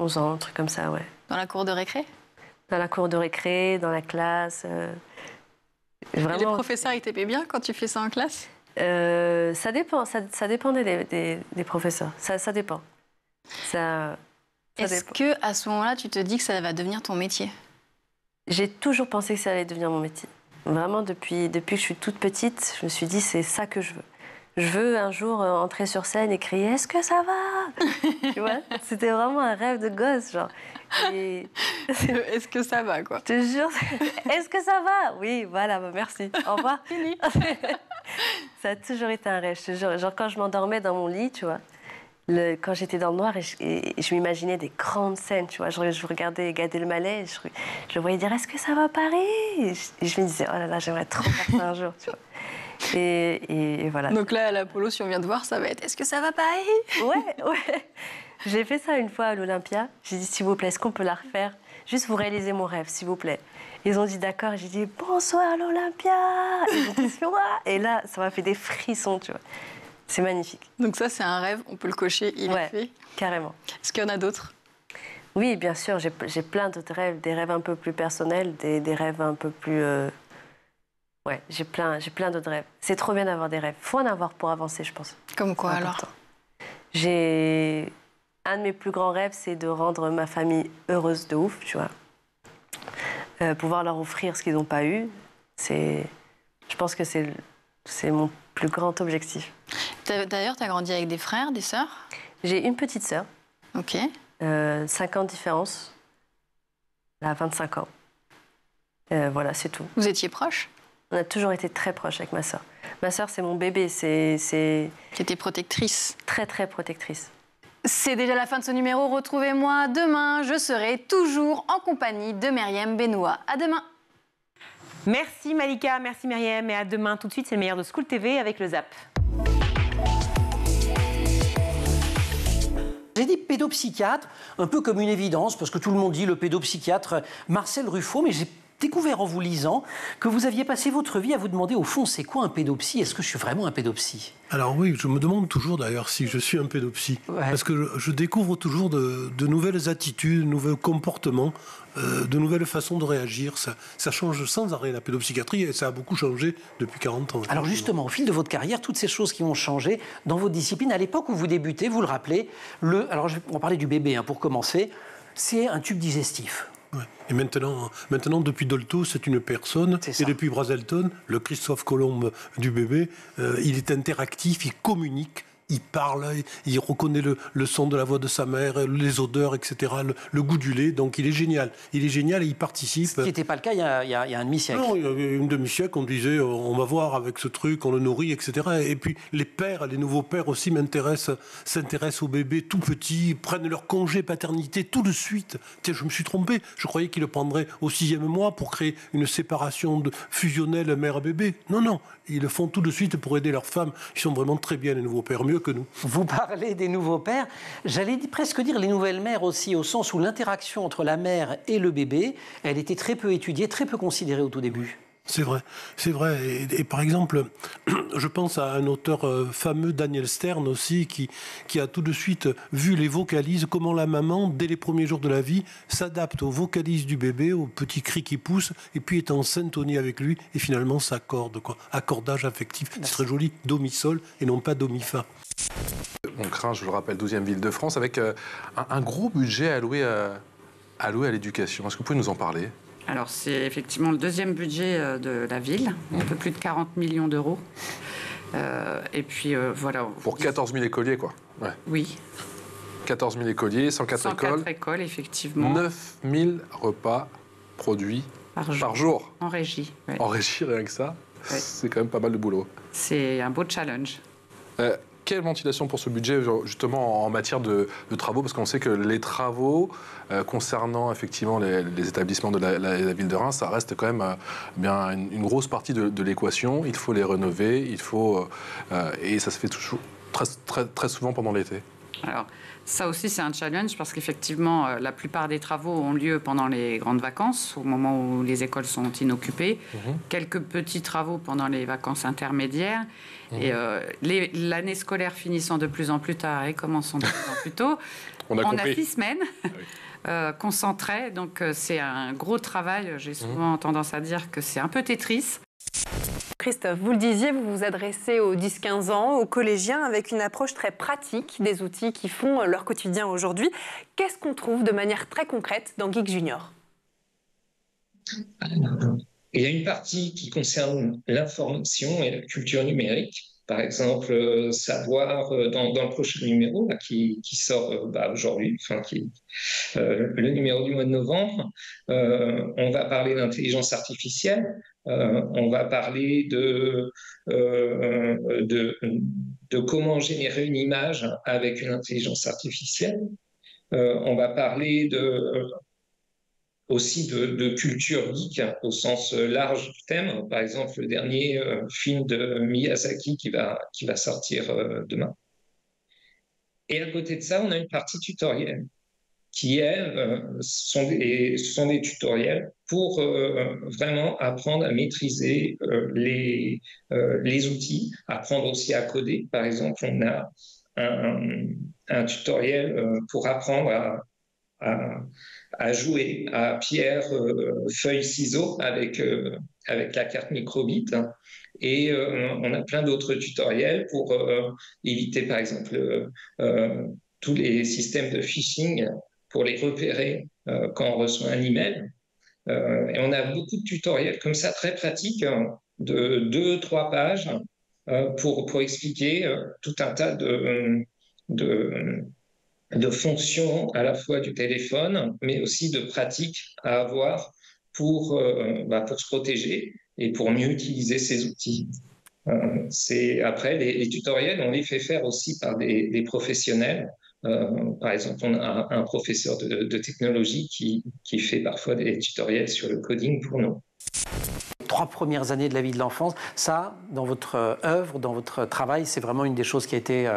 un truc comme ça, ouais. Dans la cour de récré? Dans la cour de récré, dans la classe. Vraiment... Et les professeurs, ils t'aimaient bien quand tu fais ça en classe? Ça dépend, ça dépendait des professeurs. Ça dépend. Est-ce que à ce moment-là, tu te dis que ça va devenir ton métier? J'ai toujours pensé que ça allait devenir mon métier. Vraiment, depuis que je suis toute petite, je me suis dit, c'est ça que je veux. Je veux un jour entrer sur scène et crier, est-ce que ça va? Tu vois? C'était vraiment un rêve de gosse, genre. Et... Est-ce que ça va, quoi? Je te jure, est-ce que ça va? Oui, voilà, bah merci. Au revoir. Fini. Ça a toujours été un rêve, je te jure. Genre quand je m'endormais dans mon lit, tu vois, quand j'étais dans le noir, et je m'imaginais des grandes scènes, tu vois. Je regardais Gad Elmaleh, je le voyais dire, est-ce que ça va Paris? Et je me disais, oh là là, j'aimerais trop faire ça un jour, tu vois. Et voilà. Donc là, à l'Apollo, si on vient de voir, ça va être « Est-ce que ça va Paris ?» Ouais. J'ai fait ça une fois à l'Olympia. J'ai dit « S'il vous plaît, est-ce qu'on peut la refaire? Juste vous réalisez mon rêve, s'il vous plaît. » Ils ont dit « D'accord ». J'ai dit « Bonsoir l'Olympia !» Et là, ça m'a fait des frissons, tu vois. C'est magnifique. Donc ça, c'est un rêve, on peut le cocher, il est fait. Carrément. Est-ce qu'il y en a d'autres? Oui, bien sûr, j'ai plein d'autres rêves. Des rêves un peu plus personnels, des rêves un peu plus... Ouais, j'ai plein d'autres rêves. C'est trop bien d'avoir des rêves. Faut en avoir pour avancer, je pense. Comme quoi, alors? J'ai... Un de mes plus grands rêves, c'est de rendre ma famille heureuse de ouf, tu vois. Pouvoir leur offrir ce qu'ils n'ont pas eu, c'est... Je pense que c'est mon plus grand objectif. D'ailleurs, tu as grandi avec des frères, des sœurs? J'ai une petite sœur. OK. 5 ans de différence. Elle a 25 ans. Voilà, c'est tout. Vous étiez proches? On a toujours été très proches avec ma sœur. Ma sœur, c'est mon bébé, c'est... Qui était protectrice. Très, très protectrice. C'est déjà la fin de ce numéro. Retrouvez-moi demain. Je serai toujours en compagnie de Meriem Benoît. À demain. Merci Malika, merci Meriem. Et à demain, tout de suite, c'est le meilleur de School TV avec le Zap. J'ai dit pédopsychiatre, un peu comme une évidence, parce que tout le monde dit le pédopsychiatre Marcel Ruffaut, mais j'ai découvert en vous lisant que vous aviez passé votre vie à vous demander au fond c'est quoi un pédopsie? Est-ce que je suis vraiment un pédopsie? Alors oui, je me demande toujours d'ailleurs si je suis un pédopsie. Ouais. Parce que je découvre toujours de nouvelles attitudes, de nouveaux comportements, de nouvelles façons de réagir. Ça change sans arrêt la pédopsychiatrie et ça a beaucoup changé depuis 40 ans. Alors justement, au fil de votre carrière, toutes ces choses qui ont changé dans votre discipline, à l'époque où vous débutez, vous le rappelez, alors on va parler du bébé hein, pour commencer, c'est un tube digestif. Ouais. Et maintenant, depuis Dolto, c'est une personne. Et depuis Brazelton, le Christophe Colomb du bébé, il est interactif, il communique, il parle, il reconnaît le son de la voix de sa mère, les odeurs, etc., le goût du lait. Donc il est génial. Il est génial et il participe. Ce qui n'était pas le cas il y a un demi-siècle. Non, il y a une demi-siècle, on disait, on va voir avec ce truc, on le nourrit, etc. Et puis les pères, les nouveaux pères aussi s'intéressent aux bébés tout petits, prennent leur congé paternité tout de suite. Tiens, je me suis trompé. Je croyais qu'ils le prendraient au 6e mois pour créer une séparation fusionnelle mère-bébé. Non, ils le font tout de suite pour aider leurs femmes. Ils sont vraiment très bien, les nouveaux pères. Mieux mieux que nous. Vous parlez des nouveaux pères, j'allais presque dire les nouvelles mères aussi, au sens où l'interaction entre la mère et le bébé, elle était très peu étudiée, très peu considérée au tout début. C'est vrai, c'est vrai. Et par exemple, je pense à un auteur fameux, Daniel Stern aussi, qui a tout de suite vu les vocalises, comment la maman, dès les premiers jours de la vie, s'adapte aux vocalises du bébé, aux petits cris qui poussent, et puis est en syntonie avec lui, et finalement s'accorde, quoi. Accordage affectif, c'est très joli, domi-sol et non pas domi-fa. On craint, je le rappelle, 12e ville de France, avec un gros budget alloué à l'éducation. Est-ce que vous pouvez nous en parler ? Alors, c'est effectivement le deuxième budget de la ville, un peu plus de 40 millions d'euros. Et puis, voilà. Pour 14 000 écoliers, quoi. Ouais. Oui. 14 000 écoliers, 104 écoles. 104 écoles, effectivement. 9 000 repas produits par jour. En régie. Ouais. En régie, rien que ça. Ouais. C'est quand même pas mal de boulot. C'est un beau challenge. Quelle ventilation pour ce budget, justement, en matière de travaux? Parce qu'on sait que les travaux concernant, effectivement, les établissements de la ville de Reims, ça reste quand même bien une grosse partie de l'équation. Il faut les rénover, il faut... et ça se fait très, très, très souvent pendant l'été. Alors, ça aussi, c'est un challenge, parce qu'effectivement, la plupart des travaux ont lieu pendant les grandes vacances, au moment où les écoles sont inoccupées. Mmh. Quelques petits travaux pendant les vacances intermédiaires. Et l'année scolaire finissant de plus en plus tard et commençant de plus en plus tôt, on a 6 semaines concentrées. Donc c'est un gros travail. J'ai souvent tendance à dire que c'est un peu Tetris. Christophe, vous le disiez, vous vous adressez aux 10-15 ans, aux collégiens, avec une approche très pratique des outils qui font leur quotidien aujourd'hui. Qu'est-ce qu'on trouve de manière très concrète dans Geek Junior ? Il y a une partie qui concerne l'information et la culture numérique. Par exemple, savoir dans le prochain numéro là, qui sort aujourd'hui, enfin, le numéro du mois de novembre, on va parler d'intelligence artificielle, on va parler de comment générer une image avec une intelligence artificielle, on va parler aussi de culture geek au sens large du thème. Par exemple, le dernier film de Miyazaki qui va sortir demain. Et à côté de ça, on a une partie tutoriel qui est, ce sont des tutoriels pour vraiment apprendre à maîtriser les outils, apprendre aussi à coder. Par exemple, on a un tutoriel pour apprendre à jouer à pierre, feuille, ciseaux avec la carte microbit. Et on a plein d'autres tutoriels pour éviter, par exemple, tous les systèmes de phishing, pour les repérer quand on reçoit un email. Et on a beaucoup de tutoriels comme ça, très pratiques, de 2-3 pages, pour expliquer tout un tas de fonctions à la fois du téléphone, mais aussi de pratiques à avoir pour se protéger et pour mieux utiliser ces outils. Après, les tutoriels, on les fait faire aussi par des professionnels. Par exemple, on a un professeur de technologie qui fait parfois des tutoriels sur le coding pour nous. 3 premières années de la vie de l'enfance, ça, dans votre œuvre, dans votre travail, c'est vraiment une des choses qui a été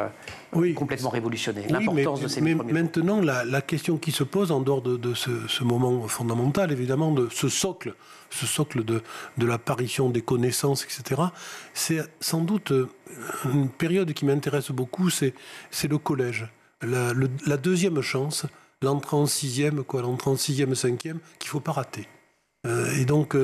complètement révolutionnée. L'importance de ces premiers. Maintenant, la question qui se pose, en dehors de ce moment fondamental, évidemment, de ce socle de l'apparition des connaissances, etc., c'est sans doute une période qui m'intéresse beaucoup, c'est le collège. La deuxième chance, l'entrée en 6e, l'entrée en 6e, 5e, qu'il ne faut pas rater. Et donc,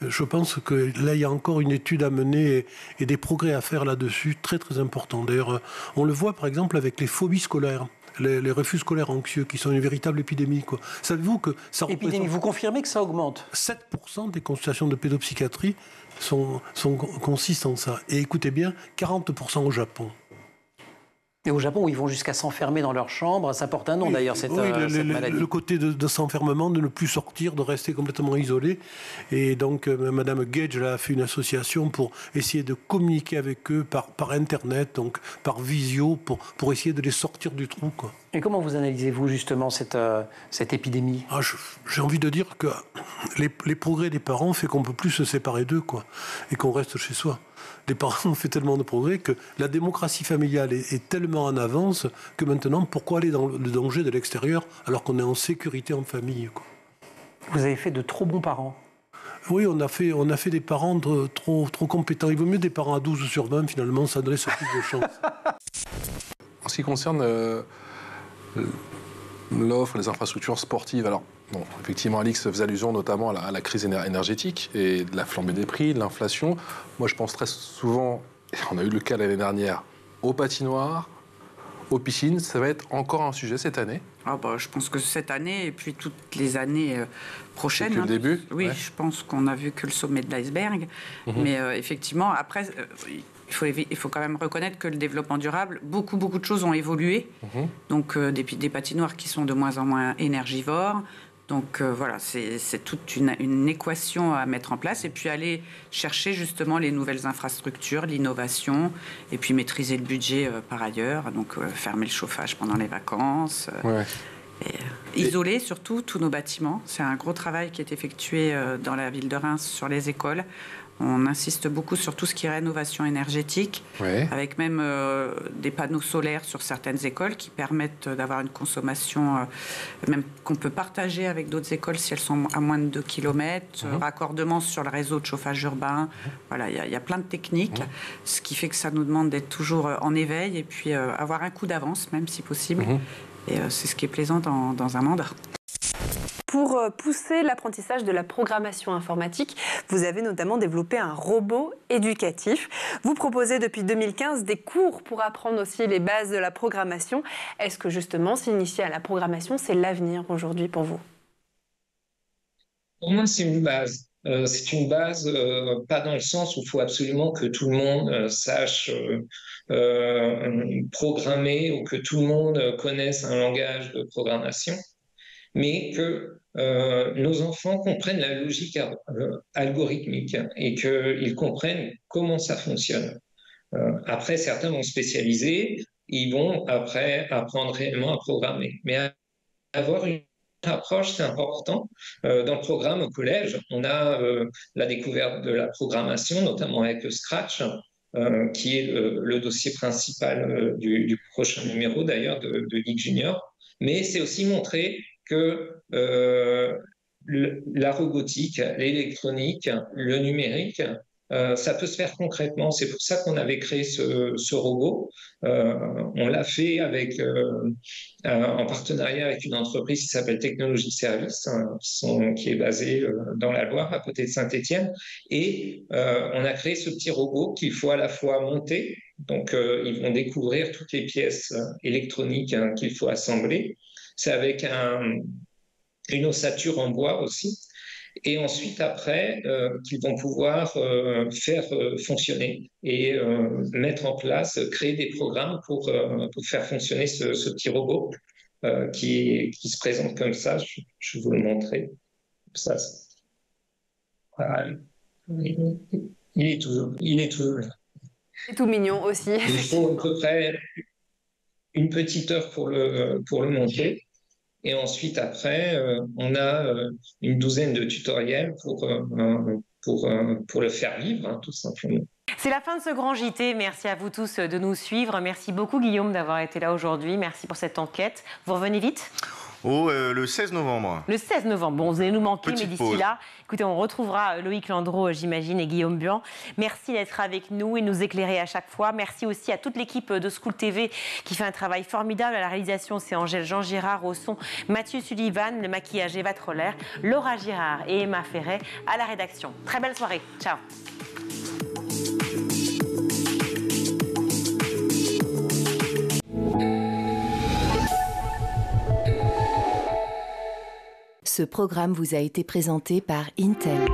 je pense que là, il y a encore une étude à mener et des progrès à faire là-dessus, très très importants. D'ailleurs, on le voit par exemple avec les phobies scolaires, les refus scolaires anxieux, qui sont une véritable épidémie, quoi. Savez-vous que ça représente... Épidémie, vous confirmez que ça augmente? 7% des consultations de pédopsychiatrie consistent en ça. Et écoutez bien, 40% au Japon. Et au Japon, où ils vont jusqu'à s'enfermer dans leur chambre, ça porte un nom d'ailleurs, cette maladie. Le côté de s'enfermement, de ne plus sortir, de rester complètement isolé. Et donc, Madame Gage a fait une association pour essayer de communiquer avec eux par Internet, donc par visio, pour essayer de les sortir du trou, quoi. Et comment vous analysez-vous justement cette épidémie ? J'ai envie de dire que les progrès des parents fait qu'on ne peut plus se séparer d'eux, quoi, et qu'on reste chez soi. les parents ont fait tellement de progrès que la démocratie familiale est tellement en avance que maintenant, pourquoi aller dans le danger de l'extérieur alors qu'on est en sécurité en famille, quoi. Vous avez fait de trop bons parents. Oui, on a fait des parents trop compétents. Il vaut mieux des parents à 12 sur 20, finalement, ça donne plus de chance. En ce qui concerne l'offre, les infrastructures sportives, alors, bon, effectivement, Alix faisait allusion notamment à la crise énergétique et de la flambée des prix, de l'inflation. Moi, je pense très souvent, et on a eu le cas l'année dernière, aux patinoires, aux piscines. Ça va être encore un sujet cette année. Ah bah, je pense que cette année, et puis toutes les années prochaines. Depuis le début, oui, ouais. Je pense qu'on n'a vu que le sommet de l'iceberg. Mmh. Mais effectivement, après, il faut quand même reconnaître que le développement durable, beaucoup de choses ont évolué. Mmh. Donc, des patinoires qui sont de moins en moins énergivores. Donc voilà, c'est toute une équation à mettre en place. Et puis aller chercher justement les nouvelles infrastructures, l'innovation, et puis maîtriser le budget par ailleurs. Donc fermer le chauffage pendant les vacances. Ouais. Et isoler surtout tous nos bâtiments. C'est un gros travail qui est effectué dans la ville de Reims sur les écoles. On insiste beaucoup sur tout ce qui est rénovation énergétique, ouais, avec même des panneaux solaires sur certaines écoles qui permettent d'avoir une consommation même qu'on peut partager avec d'autres écoles si elles sont à moins de 2 km, raccordement sur le réseau de chauffage urbain. Voilà, il y a plein de techniques, ce qui fait que ça nous demande d'être toujours en éveil et puis avoir un coup d'avance, même si possible. Et c'est ce qui est plaisant dans un mandat. Pour pousser l'apprentissage de la programmation informatique, vous avez notamment développé un robot éducatif. Vous proposez depuis 2015 des cours pour apprendre aussi les bases de la programmation. Est-ce que justement, s'initier à la programmation, c'est l'avenir aujourd'hui pour vous? Pour moi, c'est une base. C'est une base, pas dans le sens où il faut absolument que tout le monde sache programmer ou que tout le monde connaisse un langage de programmation, mais que nos enfants comprennent la logique algorithmique et qu'ils comprennent comment ça fonctionne. Après, certains vont spécialiser, ils vont après apprendre réellement à programmer. Mais avoir une approche, c'est important. Dans le programme au collège, on a la découverte de la programmation, notamment avec Scratch, qui est le dossier principal du prochain numéro d'ailleurs de Geek Junior. Mais c'est aussi montrer que la robotique, l'électronique, le numérique, ça peut se faire concrètement. C'est pour ça qu'on avait créé ce robot. On l'a fait en partenariat avec une entreprise qui s'appelle Technologie Service, hein, qui est basée dans la Loire, à côté de Saint-Étienne. Et on a créé ce petit robot qu'il faut à la fois monter. Donc, ils vont découvrir toutes les pièces électroniques, hein, qu'il faut assembler. C'est avec une ossature en bois aussi. Et ensuite, après, qu'ils vont pouvoir faire fonctionner et mettre en place, créer des programmes pour faire fonctionner ce petit robot qui se présente comme ça. Je vais vous le montrer. Ça, voilà. Il est tout. C'est tout mignon aussi. Il faut à peu près une petite heure pour le monter. Et ensuite, après, on a une douzaine de tutoriels pour le faire vivre, hein, tout simplement. C'est la fin de ce grand JT. Merci à vous tous de nous suivre. Merci beaucoup, Guillaume, d'avoir été là aujourd'hui. Merci pour cette enquête. Vous revenez vite ? Oh, le 16 novembre. Le 16 novembre. Bon, vous allez nous manquer, petite mais d'ici là, écoutez, on retrouvera Loïc Landreau, j'imagine, et Guillaume Buan. Merci d'être avec nous et nous éclairer à chaque fois. Merci aussi à toute l'équipe de School TV qui fait un travail formidable. À la réalisation, c'est Angèle Jean-Girard, au son Mathieu Sullivan, le maquillage Eva Troller, Laura Girard et Emma Ferret à la rédaction. Très belle soirée. Ciao. Ce programme vous a été présenté par Intel.